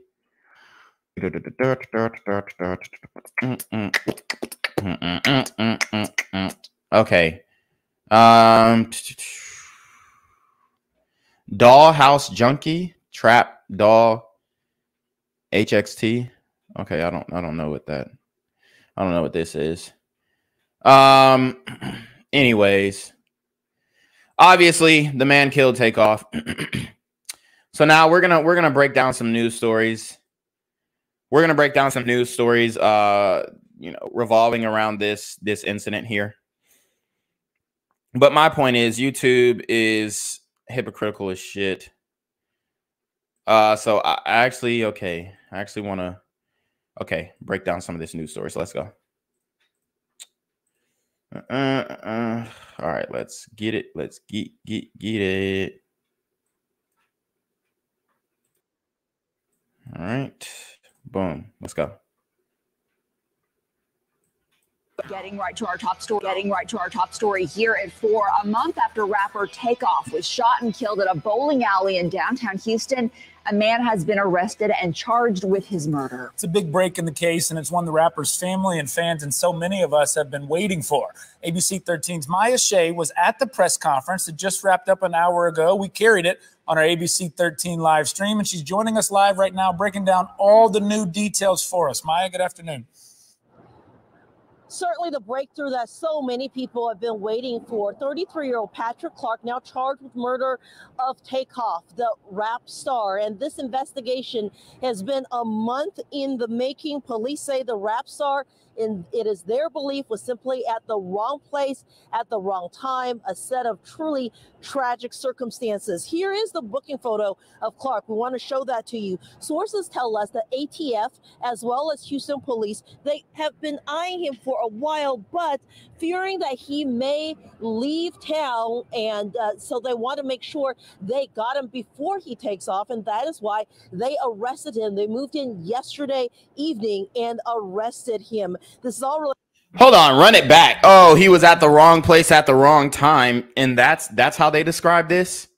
Okay. Dollhouse Junkie, Trap Doll, HXT. Okay, I don't know what that. I don't know what this is. Anyways, obviously the man killed Takeoff. So now we're gonna break down some news stories. We're gonna break down some news stories, you know, revolving around this incident here. But my point is, YouTube is hypocritical as shit. So I actually, okay, I actually want to, okay, break down some of this news story. So let's go. All right, let's get it. Let's get it. All right, boom. Let's go. Getting right to our top story. Getting right to our top story here at 4. A month after rapper Takeoff was shot and killed at a bowling alley in downtown Houston, a man has been arrested and charged with his murder. It's a big break in the case, and it's one the rapper's family and fans and so many of us have been waiting for. ABC 13's Maya Shea was at the press conference that just wrapped up an hour ago. We carried it on our ABC 13 live stream, and she's joining us live right now, breaking down all the new details for us. Maya, good afternoon. Certainly the breakthrough that so many people have been waiting for. 33-year-old Patrick Clark now charged with murder of Takeoff, the rap star. And this investigation has been a month in the making. Police say the rap star, and it is their belief, was simply at the wrong place at the wrong time, a set of truly tragic circumstances. Here is the booking photo of Clark. We want to show that to you. Sources tell us that ATF, as well as Houston police, they have been eyeing him for a while, but fearing that he may leave town, and so they want to make sure they got him before he takes off, and that is why they arrested him. They moved in yesterday evening and arrested him. This is all related. Hold on, run it back. Oh, he was at the wrong place at the wrong time, and that's how they describe this.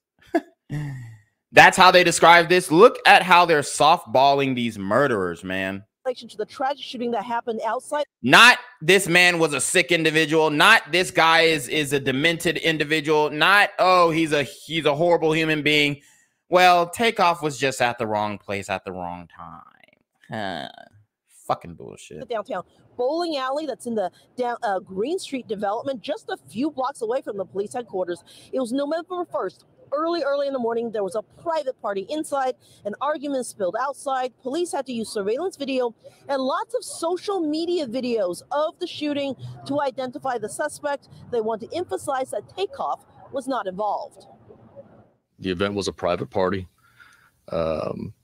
That's how they describe this. Look at how they're softballing these murderers, man. To the tragic shooting that happened outside. Not this man was a sick individual. Not this guy is a demented individual. Not, oh, he's a horrible human being. Well, Takeoff was just at the wrong place at the wrong time. Fucking bullshit. The downtown bowling alley that's in the Green Street development, just a few blocks away from the police headquarters. It was November 1st. Early in the morning, there was a private party inside, an argument spilled outside. Police had to use surveillance video and lots of social media videos of the shooting to identify the suspect. They want to emphasize that Takeoff was not involved. The event was a private party.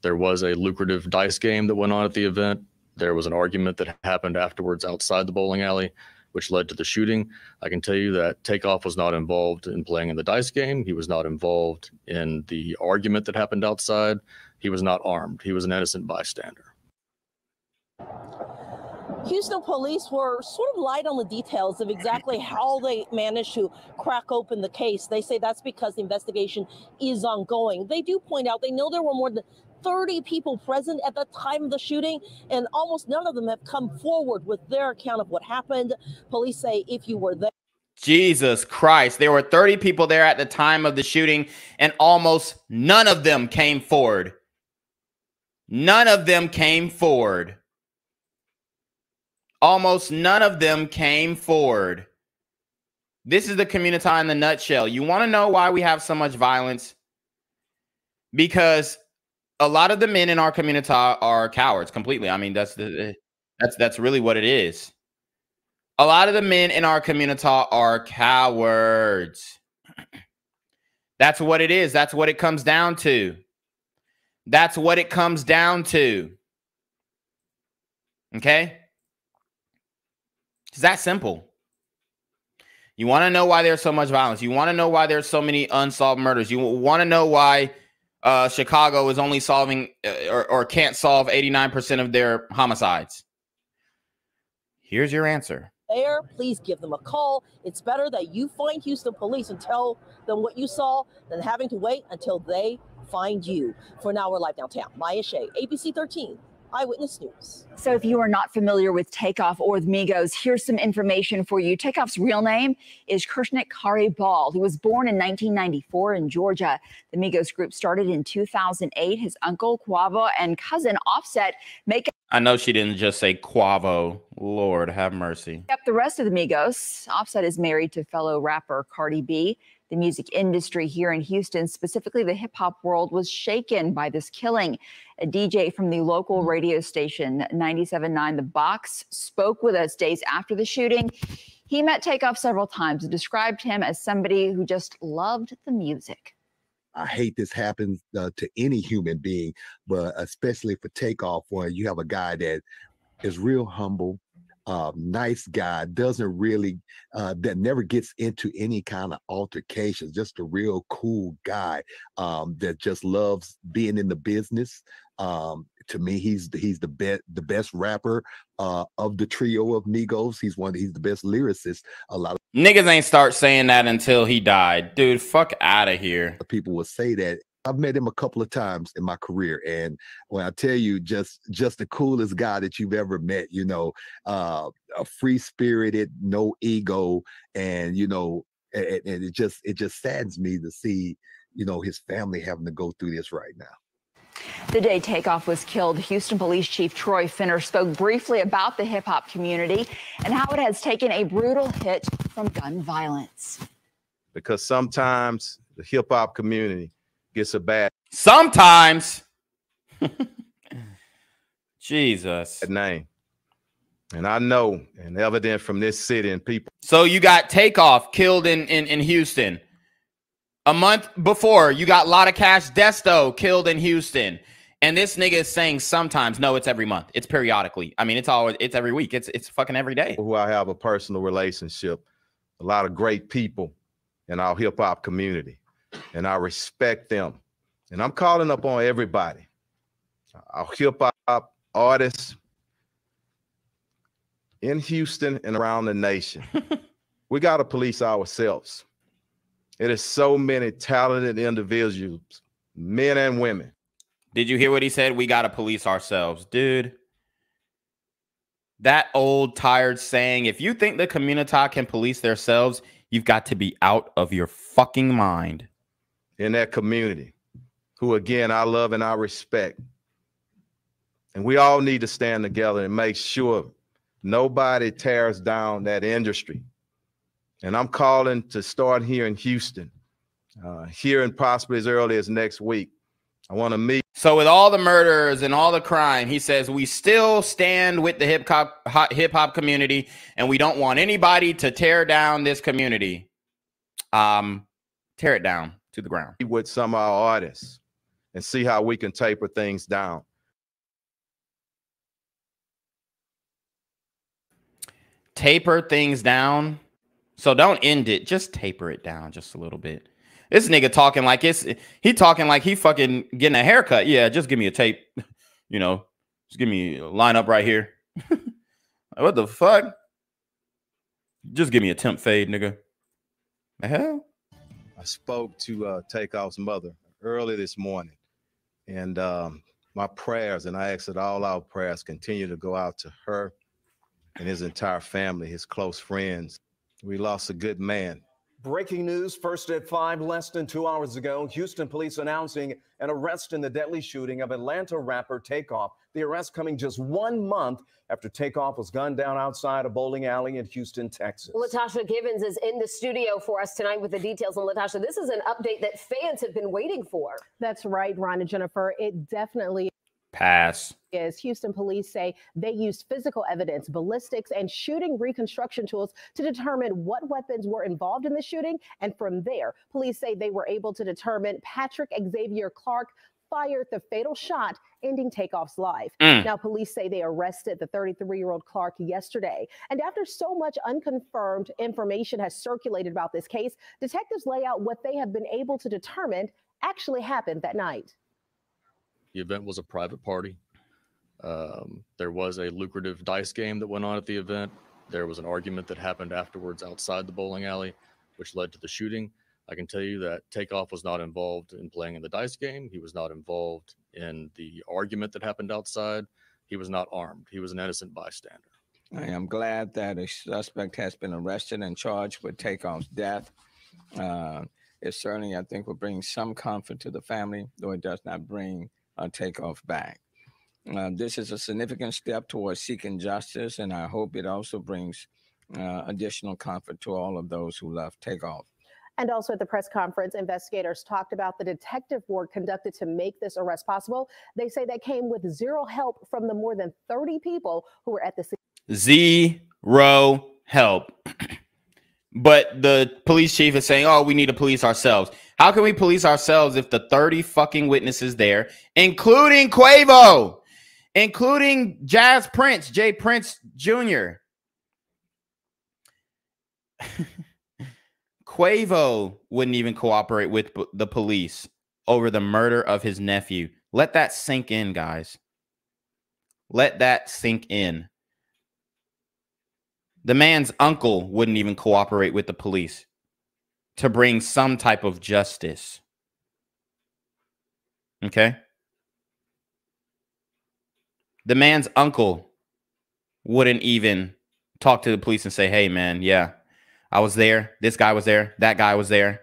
There was a lucrative dice game that went on at the event. There was an argument that happened afterwards outside the bowling alley, which led to the shooting. I can tell you that Takeoff was not involved in playing in the dice game. He was not involved in the argument that happened outside. He was not armed. He was an innocent bystander. Houston police were sort of light on the details of exactly how they managed to crack open the case. They say that's because the investigation is ongoing. They do point out they know there were more than 30 people present at the time of the shooting, and almost none of them have come forward with their account of what happened. Police say if you were there. Jesus Christ. There were 30 people there at the time of the shooting, and almost none of them came forward. None of them came forward. Almost none of them came forward. This is the community in the nutshell. You want to know why we have so much violence? Because a lot of the men in our community are cowards completely. I mean, that's really what it is. A lot of the men in our community are cowards. That's what it is. That's what it comes down to. That's what it comes down to. Okay? It's that simple. You want to know why there's so much violence. You want to know why there's so many unsolved murders. You want to know why Chicago is only solving or can't solve 89% of their homicides. Here's your answer. there, please give them a call. It's better that you find Houston police and tell them what you saw than having to wait until they find you. For now, we're live downtown. Maya Shea, ABC 13. Eyewitness News. So if you are not familiar with Takeoff or the Migos, here's some information for you. Takeoff's real name is Kirsnick Ball. He was born in 1994 in Georgia. The Migos group started in 2008. His uncle, Quavo, and cousin, Offset, make up... I know she didn't just say Quavo. Lord, have mercy. Up the rest of the Migos. Offset is married to fellow rapper Cardi B. The music industry here in Houston, specifically the hip-hop world, was shaken by this killing. A DJ from the local radio station, 97.9 The Box, spoke with us days after the shooting. He met Takeoff several times and described him as somebody who just loved the music. I hate this happens to any human being, but especially for Takeoff, when you have a guy that is real humble, nice guy, doesn't really, that never gets into any kind of altercations, just a real cool guy that just loves being in the business. To me, he's the best rapper of the trio of Migos. He's the best lyricist. A lot of niggas ain't start saying that until he died. Dude, fuck out of here. People will say that. I've met him a couple of times in my career, and when I tell you, just the coolest guy that you've ever met, you know, a free-spirited, no ego, and, you know, and it just saddens me to see, you know, his family having to go through this right now. The day Takeoff was killed, Houston Police Chief Troy Finner spoke briefly about the hip-hop community and how it has taken a brutal hit from gun violence. Because sometimes the hip-hop community gets a bad sometimes Jesus name, and I know and evident from this city and people. So you got Takeoff killed in Houston. A month before, you got Lotta Cash Desto killed in Houston, and this nigga is saying sometimes. No, it's every month, it's periodically. I mean, it's always, it's every week, it's fucking every day. Who I have a personal relationship, a lot of great people in our hip-hop community, and I respect them. And I'm calling up on everybody, our hip-hop artists in Houston and around the nation. We got to police ourselves. It is so many talented individuals, men and women. Did you hear what he said? We got to police ourselves. Dude, that old tired saying, if you think the community can police themselves, you've got to be out of your fucking mind. In that community, who again I love and I respect, and we all need to stand together and make sure nobody tears down that industry. And I'm calling to start here in Houston, here and possibly as early as next week. I want to meet. So with all the murders and all the crime, he says we still stand with the hip hop community, and we don't want anybody to tear down this community. Tear it down to the ground. With some of our artists and see how we can taper things down. Taper things down. So don't end it. Just taper it down just a little bit. This nigga talking like he fucking getting a haircut. Yeah, just give me a tape. You know, just give me a lineup right here. What the fuck? Just give me a temp fade, nigga. The hell? I spoke to Takeoff's mother early this morning, and my prayers, and I ask that all our prayers continue to go out to her and his entire family, his close friends. We lost a good man. Breaking news, first at 5, less than 2 hours ago, Houston police announcing an arrest in the deadly shooting of Atlanta rapper Takeoff. The arrest coming just 1 month after Takeoff was gunned down outside a bowling alley in Houston, Texas. Latasha Givens is in the studio for us tonight with the details. And Latasha, this is an update that fans have been waiting for. That's right, Ron and Jennifer. It definitely pass. Yes, Houston police say they used physical evidence, ballistics, and shooting reconstruction tools to determine what weapons were involved in the shooting. And from there, police say they were able to determine Patrick Xavier Clark fired the fatal shot, ending Takeoff's life. Now, police say they arrested the 33-year-old Clark yesterday. And after so much unconfirmed information has circulated about this case, detectives lay out what they have been able to determine actually happened that night. The event was a private party. There was a lucrative dice game that went on at the event. There was an argument that happened afterwards outside the bowling alley, which led to the shooting. I can tell you that Takeoff was not involved in playing in the dice game. He was not involved in the argument that happened outside. He was not armed. He was an innocent bystander. I am glad that a suspect has been arrested and charged with Takeoff's death. It certainly, I think, will bring some comfort to the family, though it does not bring Takeoff back. This is a significant step towards seeking justice, and I hope it also brings additional comfort to all of those who love Takeoff. And also at the press conference, investigators talked about the detective work conducted to make this arrest possible. They say that came with zero help from the more than 30 people who were at the scene. Zero help. But the police chief is saying, oh, we need to police ourselves. How can we police ourselves if the 30 fucking witnesses there, including Quavo, including Jazz Prince, J Prince Jr. Quavo wouldn't even cooperate with the police over the murder of his nephew. Let that sink in, guys. Let that sink in. The man's uncle wouldn't even cooperate with the police to bring some type of justice. Okay? The man's uncle wouldn't even talk to the police and say, hey, man, yeah. I was there. This guy was there. That guy was there.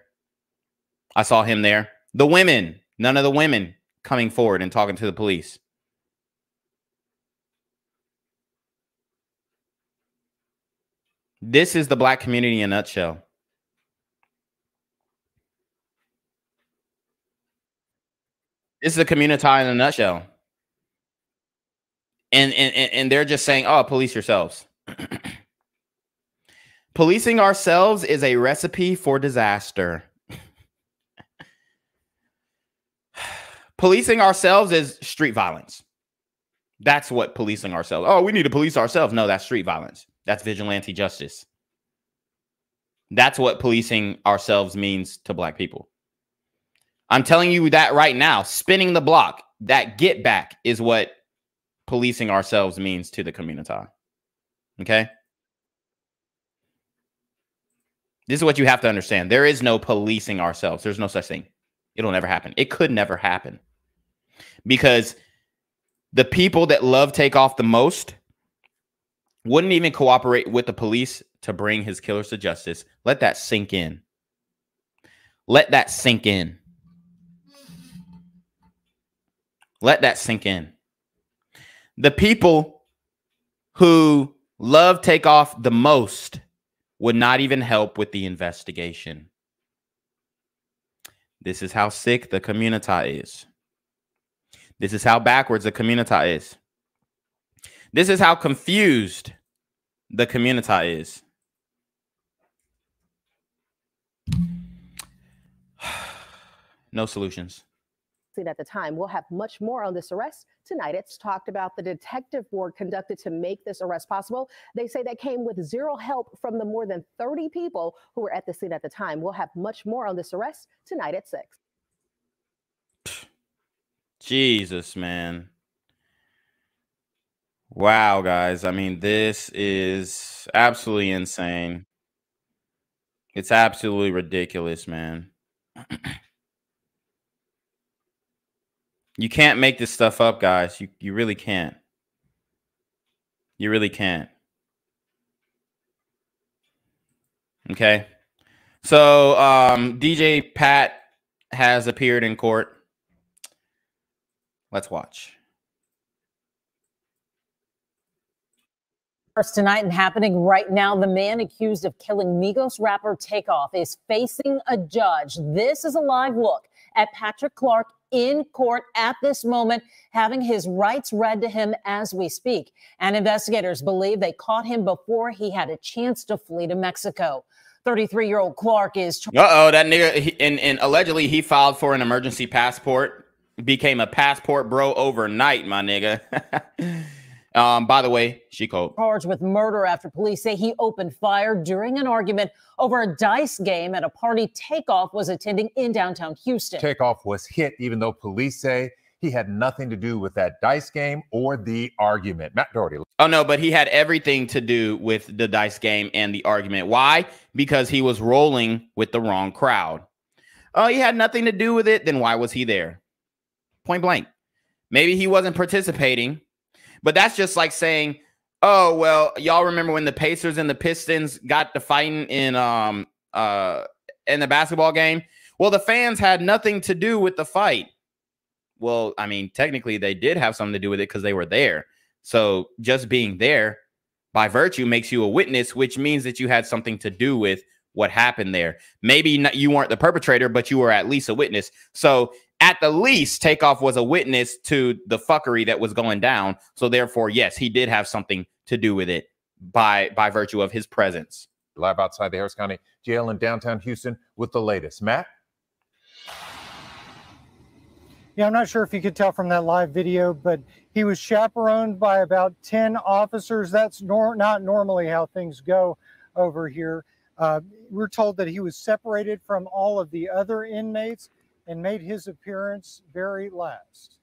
I saw him there. The women, none of the women coming forward and talking to the police. This is the black community in a nutshell. This is the community in a nutshell. And they're just saying, oh, police yourselves. Policing ourselves is a recipe for disaster. Policing ourselves is street violence. That's what policing ourselves. Oh, we need to police ourselves. No, that's street violence. That's vigilante justice. That's what policing ourselves means to black people. I'm telling you that right now, spinning the block, that get back is what policing ourselves means to the community. Okay? This is what you have to understand. There is no policing ourselves. There's no such thing. It'll never happen. It could never happen. Because the people that love Takeoff the most wouldn't even cooperate with the police to bring his killers to justice. Let that sink in. Let that sink in. Let that sink in. The people who love Takeoff the most would not even help with the investigation. This is how sick the community is. This is how backwards the community is. This is how confused the community is. No solutions. At the time, we'll have much more on this arrest tonight. It's talked about the detective work conducted to make this arrest possible. They say that came with zero help from the more than 30 people who were at the scene at the time. We'll have much more on this arrest tonight at 6. Jesus, man. Wow, guys. I mean, this is absolutely insane. It's absolutely ridiculous, man. You can't make this stuff up, guys. You really can't. You really can't. Okay. So DJ Pat has appeared in court. Let's watch. First tonight and happening right now, the man accused of killing Migos rapper Takeoff is facing a judge. This is a live look at Patrick Clark in court at this moment, having his rights read to him as we speak. And investigators believe they caught him before he had a chance to flee to Mexico. 33-year-old Clark is... Uh-oh, that nigga, and allegedly he filed for an emergency passport, became a passport bro overnight, my nigga. By the way, she called. Charged with murder after police say he opened fire during an argument over a dice game at a party Takeoff was attending in downtown Houston. Takeoff was hit, even though police say He had nothing to do with that dice game or the argument. Matt Doherty. Oh, no, but he had everything to do with the dice game and the argument. Why? Because he was rolling with the wrong crowd. Oh, he had nothing to do with it. Then why was he there? Point blank. Maybe he wasn't participating, but that's just like saying, oh, well, y'all remember when the Pacers and the Pistons got to fighting in the basketball game? Well, the fans had nothing to do with the fight. Well, I mean, technically they did have something to do with it because they were there. So just being there by virtue makes you a witness, which means that you had something to do with what happened there. Maybe not, you weren't the perpetrator, but you were at least a witness. So at the least, Takeoff was a witness to the fuckery that was going down. So therefore, yes, he did have something to do with it by virtue of his presence. Live outside the Harris County Jail in downtown Houston with the latest. Matt? Yeah, I'm not sure if you could tell from that live video, but he was chaperoned by about 10 officers. That's not normally how things go over here. We're told that he was separated from all of the other inmates and made his appearance very last.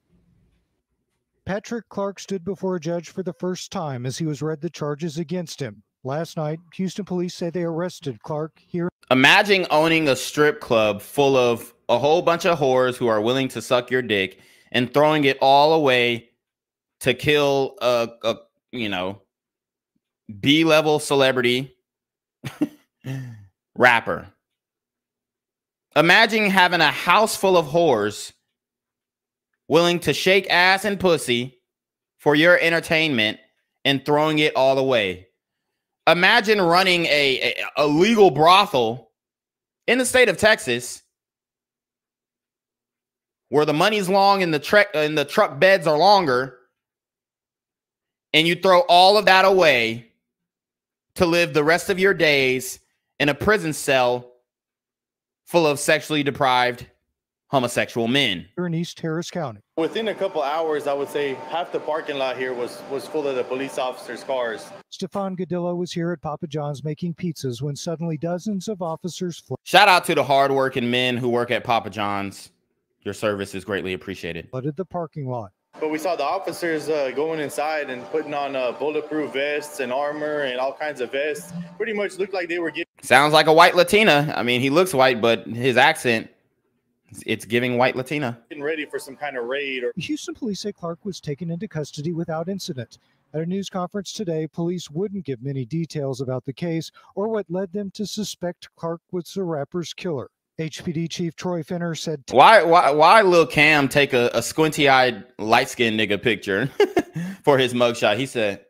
Patrick Clark stood before a judge for the first time as he was read the charges against him. Last night, Houston police say they arrested Clark here. Imagine owning a strip club full of a whole bunch of whores who are willing to suck your dick and throwing it all away to kill a you know, B-level celebrity rapper. Imagine having a house full of whores willing to shake ass and pussy for your entertainment and throwing it all away. Imagine running a legal brothel in the state of Texas, where the money's long and the truck beds are longer, and you throw all of that away to live the rest of your days in a prison cell full of sexually deprived homosexual men. Here in East Harris County. Within a couple hours, I would say half the parking lot here was full of the police officers' cars. Stefan Gadillo was here at Papa John's making pizzas when suddenly dozens of officers fled. Shout out to the hardworking men who work at Papa John's. Your service is greatly appreciated. Flooded the parking lot. But we saw the officers going inside and putting on bulletproof vests and armor and all kinds of vests. Pretty much looked like they were getting... Sounds like a white Latina. I mean, he looks white, but his accent, it's giving white Latina. Getting ready for some kind of raid. Or Houston police say Clark was taken into custody without incident. At a news conference today, police wouldn't give many details about the case or what led them to suspect Clark was the rapper's killer. HPD Chief Troy Finner said, why Lil Cam take a squinty-eyed, light-skinned nigga picture for his mugshot? He said,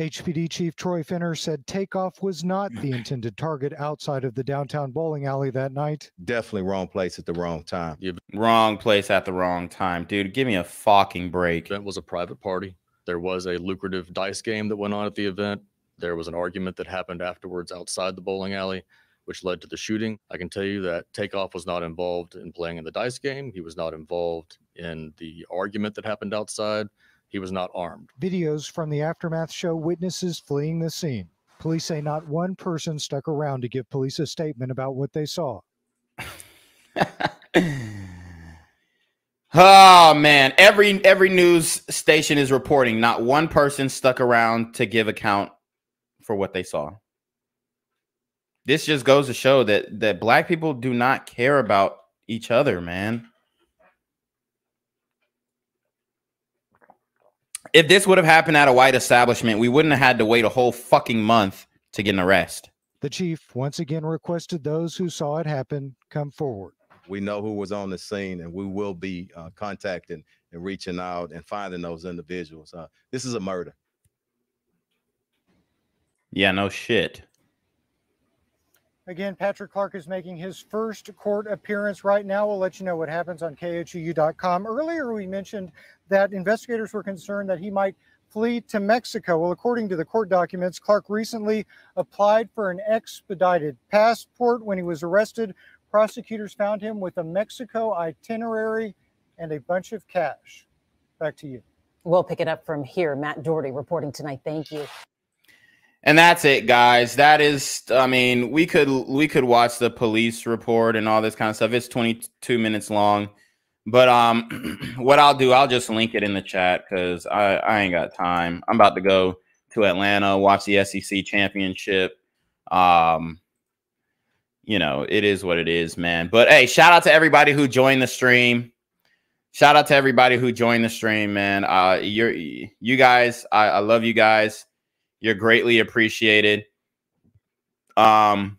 HPD Chief Troy Finner said Takeoff was not the intended target outside of the downtown bowling alley that night. Definitely wrong place at the wrong time. Wrong place at the wrong time. Dude, give me a fucking break. The event was a private party. There was a lucrative dice game that went on at the event. There was an argument that happened afterwards outside the bowling alley, which led to the shooting. I can tell you that Takeoff was not involved in playing in the dice game. He was not involved in the argument that happened outside. He was not armed. Videos from the aftermath show witnesses fleeing the scene. Police say not one person stuck around to give police a statement about what they saw. Oh, man. Every news station is reporting not one person stuck around to give account for what they saw. This just goes to show that black people do not care about each other, man. If this would have happened at a white establishment, we wouldn't have had to wait a whole fucking month to get an arrest. The chief once again requested those who saw it happen come forward. We know who was on the scene, and we will be contacting and reaching out and finding those individuals. This is a murder. Yeah, no shit. Again, Patrick Clark is making his first court appearance right now. We'll let you know what happens on KHUU.com. Earlier, we mentioned that investigators were concerned that he might flee to Mexico. Well, according to the court documents, Clark recently applied for an expedited passport. When he was arrested, prosecutors found him with a Mexico itinerary and a bunch of cash. Back to you. We'll pick it up from here. Matt Doherty reporting tonight. Thank you. And that's it, guys. That is, I mean, we could watch the police report and all this kind of stuff. It's 22 minutes long. But what I'll do, I'll just link it in the chat because I ain't got time. I'm about to go to Atlanta, watch the SEC championship. You know, it is what it is, man. But hey, shout out to everybody who joined the stream. Shout out to everybody who joined the stream, man. You guys, I love you guys. You're greatly appreciated. You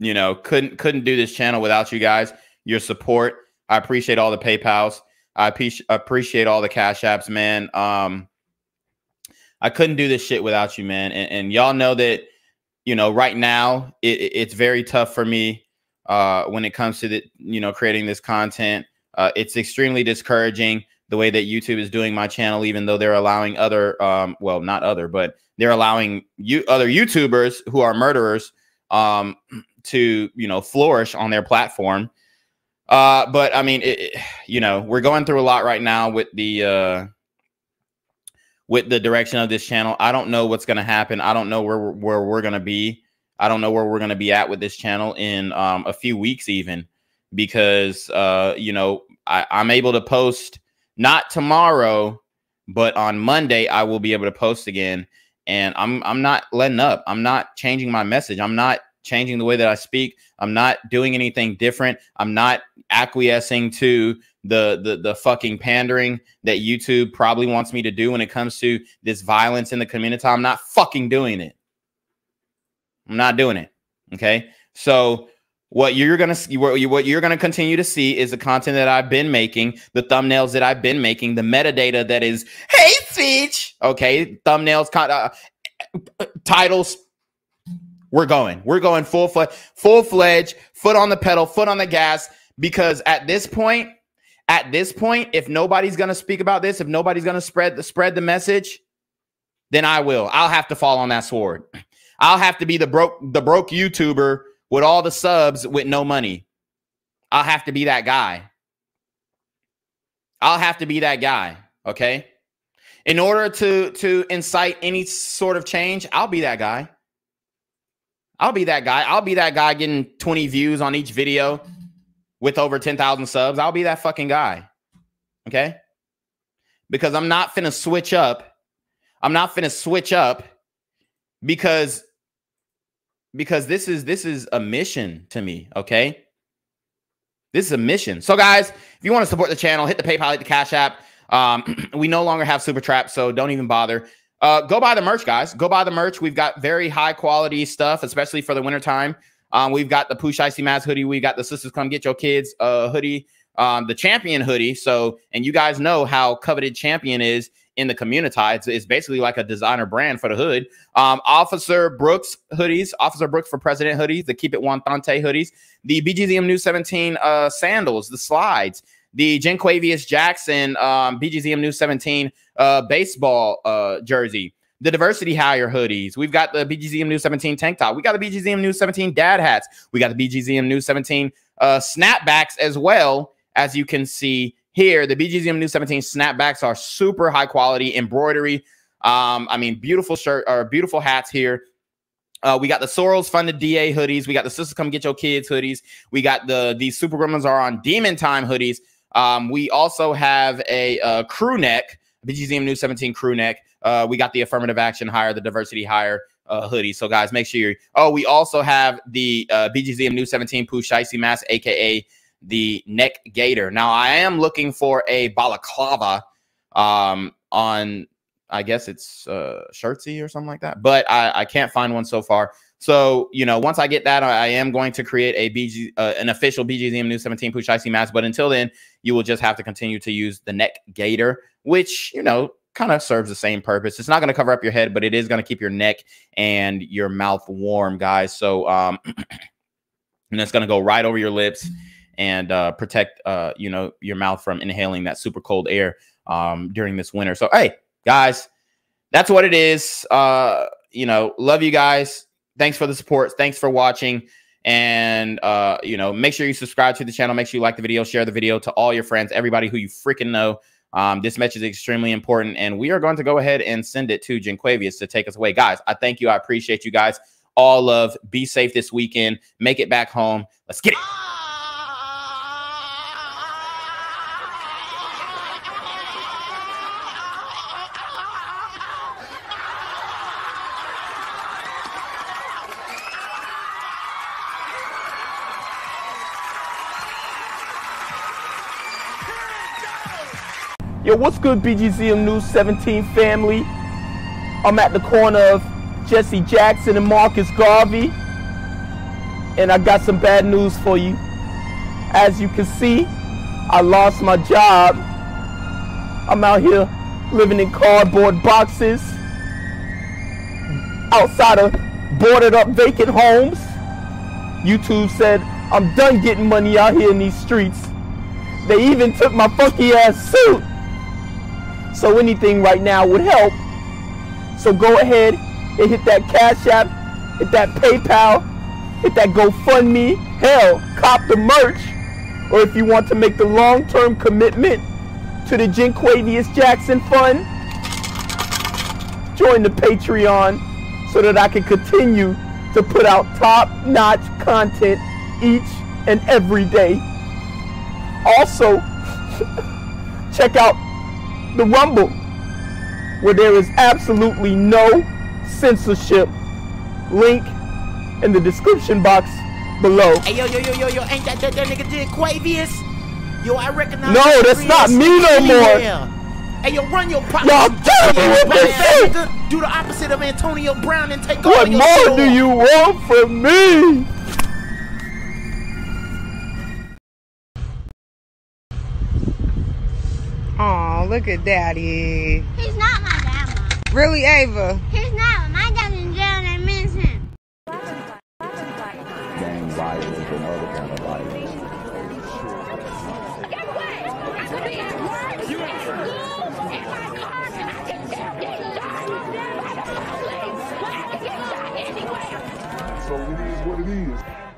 know, couldn't do this channel without you guys. Your support. I appreciate all the PayPals. I appreciate all the Cash Apps, man. I couldn't do this shit without you, man. And y'all know that, you know, right now it's very tough for me when it comes to, you know, creating this content. It's extremely discouraging the way that YouTube is doing my channel, even though they're allowing other, well, not other, but they're allowing other YouTubers who are murderers to, you know, flourish on their platform. But I mean, you know, we're going through a lot right now with the direction of this channel. I don't know what's going to happen. I don't know where we're going to be. I don't know where we're going to be at with this channel in a few weeks, even, because, you know, I'm able to post not tomorrow, but on Monday I will be able to post again. And I'm not letting up. I'm not changing my message. I'm not changing the way that I speak. I'm not doing anything different. I'm not acquiescing to the fucking pandering that YouTube probably wants me to do when it comes to this violence in the community. I'm not fucking doing it. I'm not doing it. Okay. So what you're gonna continue to see is the content that I've been making, the thumbnails that I've been making, the metadata that is hate speech. Okay, thumbnails, titles. We're going full-fledged, foot on the pedal, foot on the gas, because at this point, if nobody's going to speak about this, if nobody's going to spread the message, then I will. I'll have to fall on that sword. I'll have to be the broke YouTuber with all the subs with no money. I'll have to be that guy. I'll have to be that guy, okay? In order to incite any sort of change, I'll be that guy. I'll be that guy. I'll be that guy getting 20 views on each video with over 10,000 subs. I'll be that fucking guy. Okay? Because I'm not finna switch up. I'm not finna switch up because this is a mission to me, okay? This is a mission. So guys, if you want to support the channel, hit the PayPal, hit the Cash App. We no longer have Super Trap, so don't even bother. Go buy the merch, guys. Go buy the merch. We've got very high quality stuff, especially for the wintertime. We've got the Poosh Icy Mask hoodie. We got the Sisters Come Get Your Kids hoodie, the Champion hoodie. So, and you guys know how coveted Champion is in the community. It's basically like a designer brand for the hood. Officer Brooks hoodies, Officer Brooks for President hoodies, the Keep It One Thante hoodies, the BGZM News 17 sandals, the slides, the Jinquavius Jackson BGZM News 17 baseball jersey, the Diversity Hire hoodies. We've got the BGZM News 17 tank top. We got the BGZM News 17 dad hats. We got the BGZM News 17 snapbacks as well. As you can see here, the BGZM News 17 snapbacks are super high quality embroidery. I mean, beautiful shirt or beautiful hats here. We got the Soros Funded DA hoodies. We got the Sisters Come Get Your Kids hoodies. We got the Super Gremlins Are on Demon Time hoodies. We also have a crew neck, BGZM News 17 crew neck. We got the Affirmative Action Hire, the Diversity Hire hoodie. So, guys, make sure you're... Oh, we also have the BGZM News 17 Pooh Shicey Mask, a.k.a. the Neck Gator. Now, I am looking for a balaclava on, I guess it's Shirtsy or something like that. But I can't find one so far. So, you know, once I get that, I am going to create a an official BGZM News 17 Pooh Shicey Mask. But until then, you will just have to continue to use the Neck Gator, which, you know, kind of serves the same purpose. It's not going to cover up your head, but it is going to keep your neck and your mouth warm, guys. So, and it's going to go right over your lips and protect, you know, your mouth from inhaling that super cold air during this winter. So, hey, guys, that's what it is. You know, love you guys. Thanks for the support. Thanks for watching. And, you know, make sure you subscribe to the channel. Make sure you like the video, share the video to all your friends, everybody who you freaking know. This match is extremely important, and we are going to go ahead and send it to Jinquavius to take us away. Guys, I thank you. I appreciate you guys. All love. Be safe this weekend. Make it back home. Let's get it. Yo, what's good, BGZM News 17 family? I'm at the corner of Jesse Jackson and Marcus Garvey, and I got some bad news for you. As you can see, I lost my job. I'm out here living in cardboard boxes outside of boarded up vacant homes. YouTube said I'm done getting money out here in these streets. They even took my funky ass suit. So anything right now would help. So go ahead and hit that Cash App, hit that PayPal, hit that GoFundMe, hell, cop the merch. Or if you want to make the long-term commitment to the Jinquavius Jackson Fund, join the Patreon so that I can continue to put out top-notch content each and every day. Also, check out the Rumble, where there is absolutely no censorship. Link in the description box below. Hey, yo, ain't that nigga Jinquavius? Yo, I recognize. No, that's not me no more. Hey, yo, run your pocket. Y'all killing me with this shit. Do the opposite of Antonio Brown and take over your store. What more do you want from me? Aw, look at daddy. He's not my dad, Mom. Really, Ava? He's not. My dad's in jail and I miss him. Gang violence and other kind of violence. Get away! You ain't trying. So it is what it is.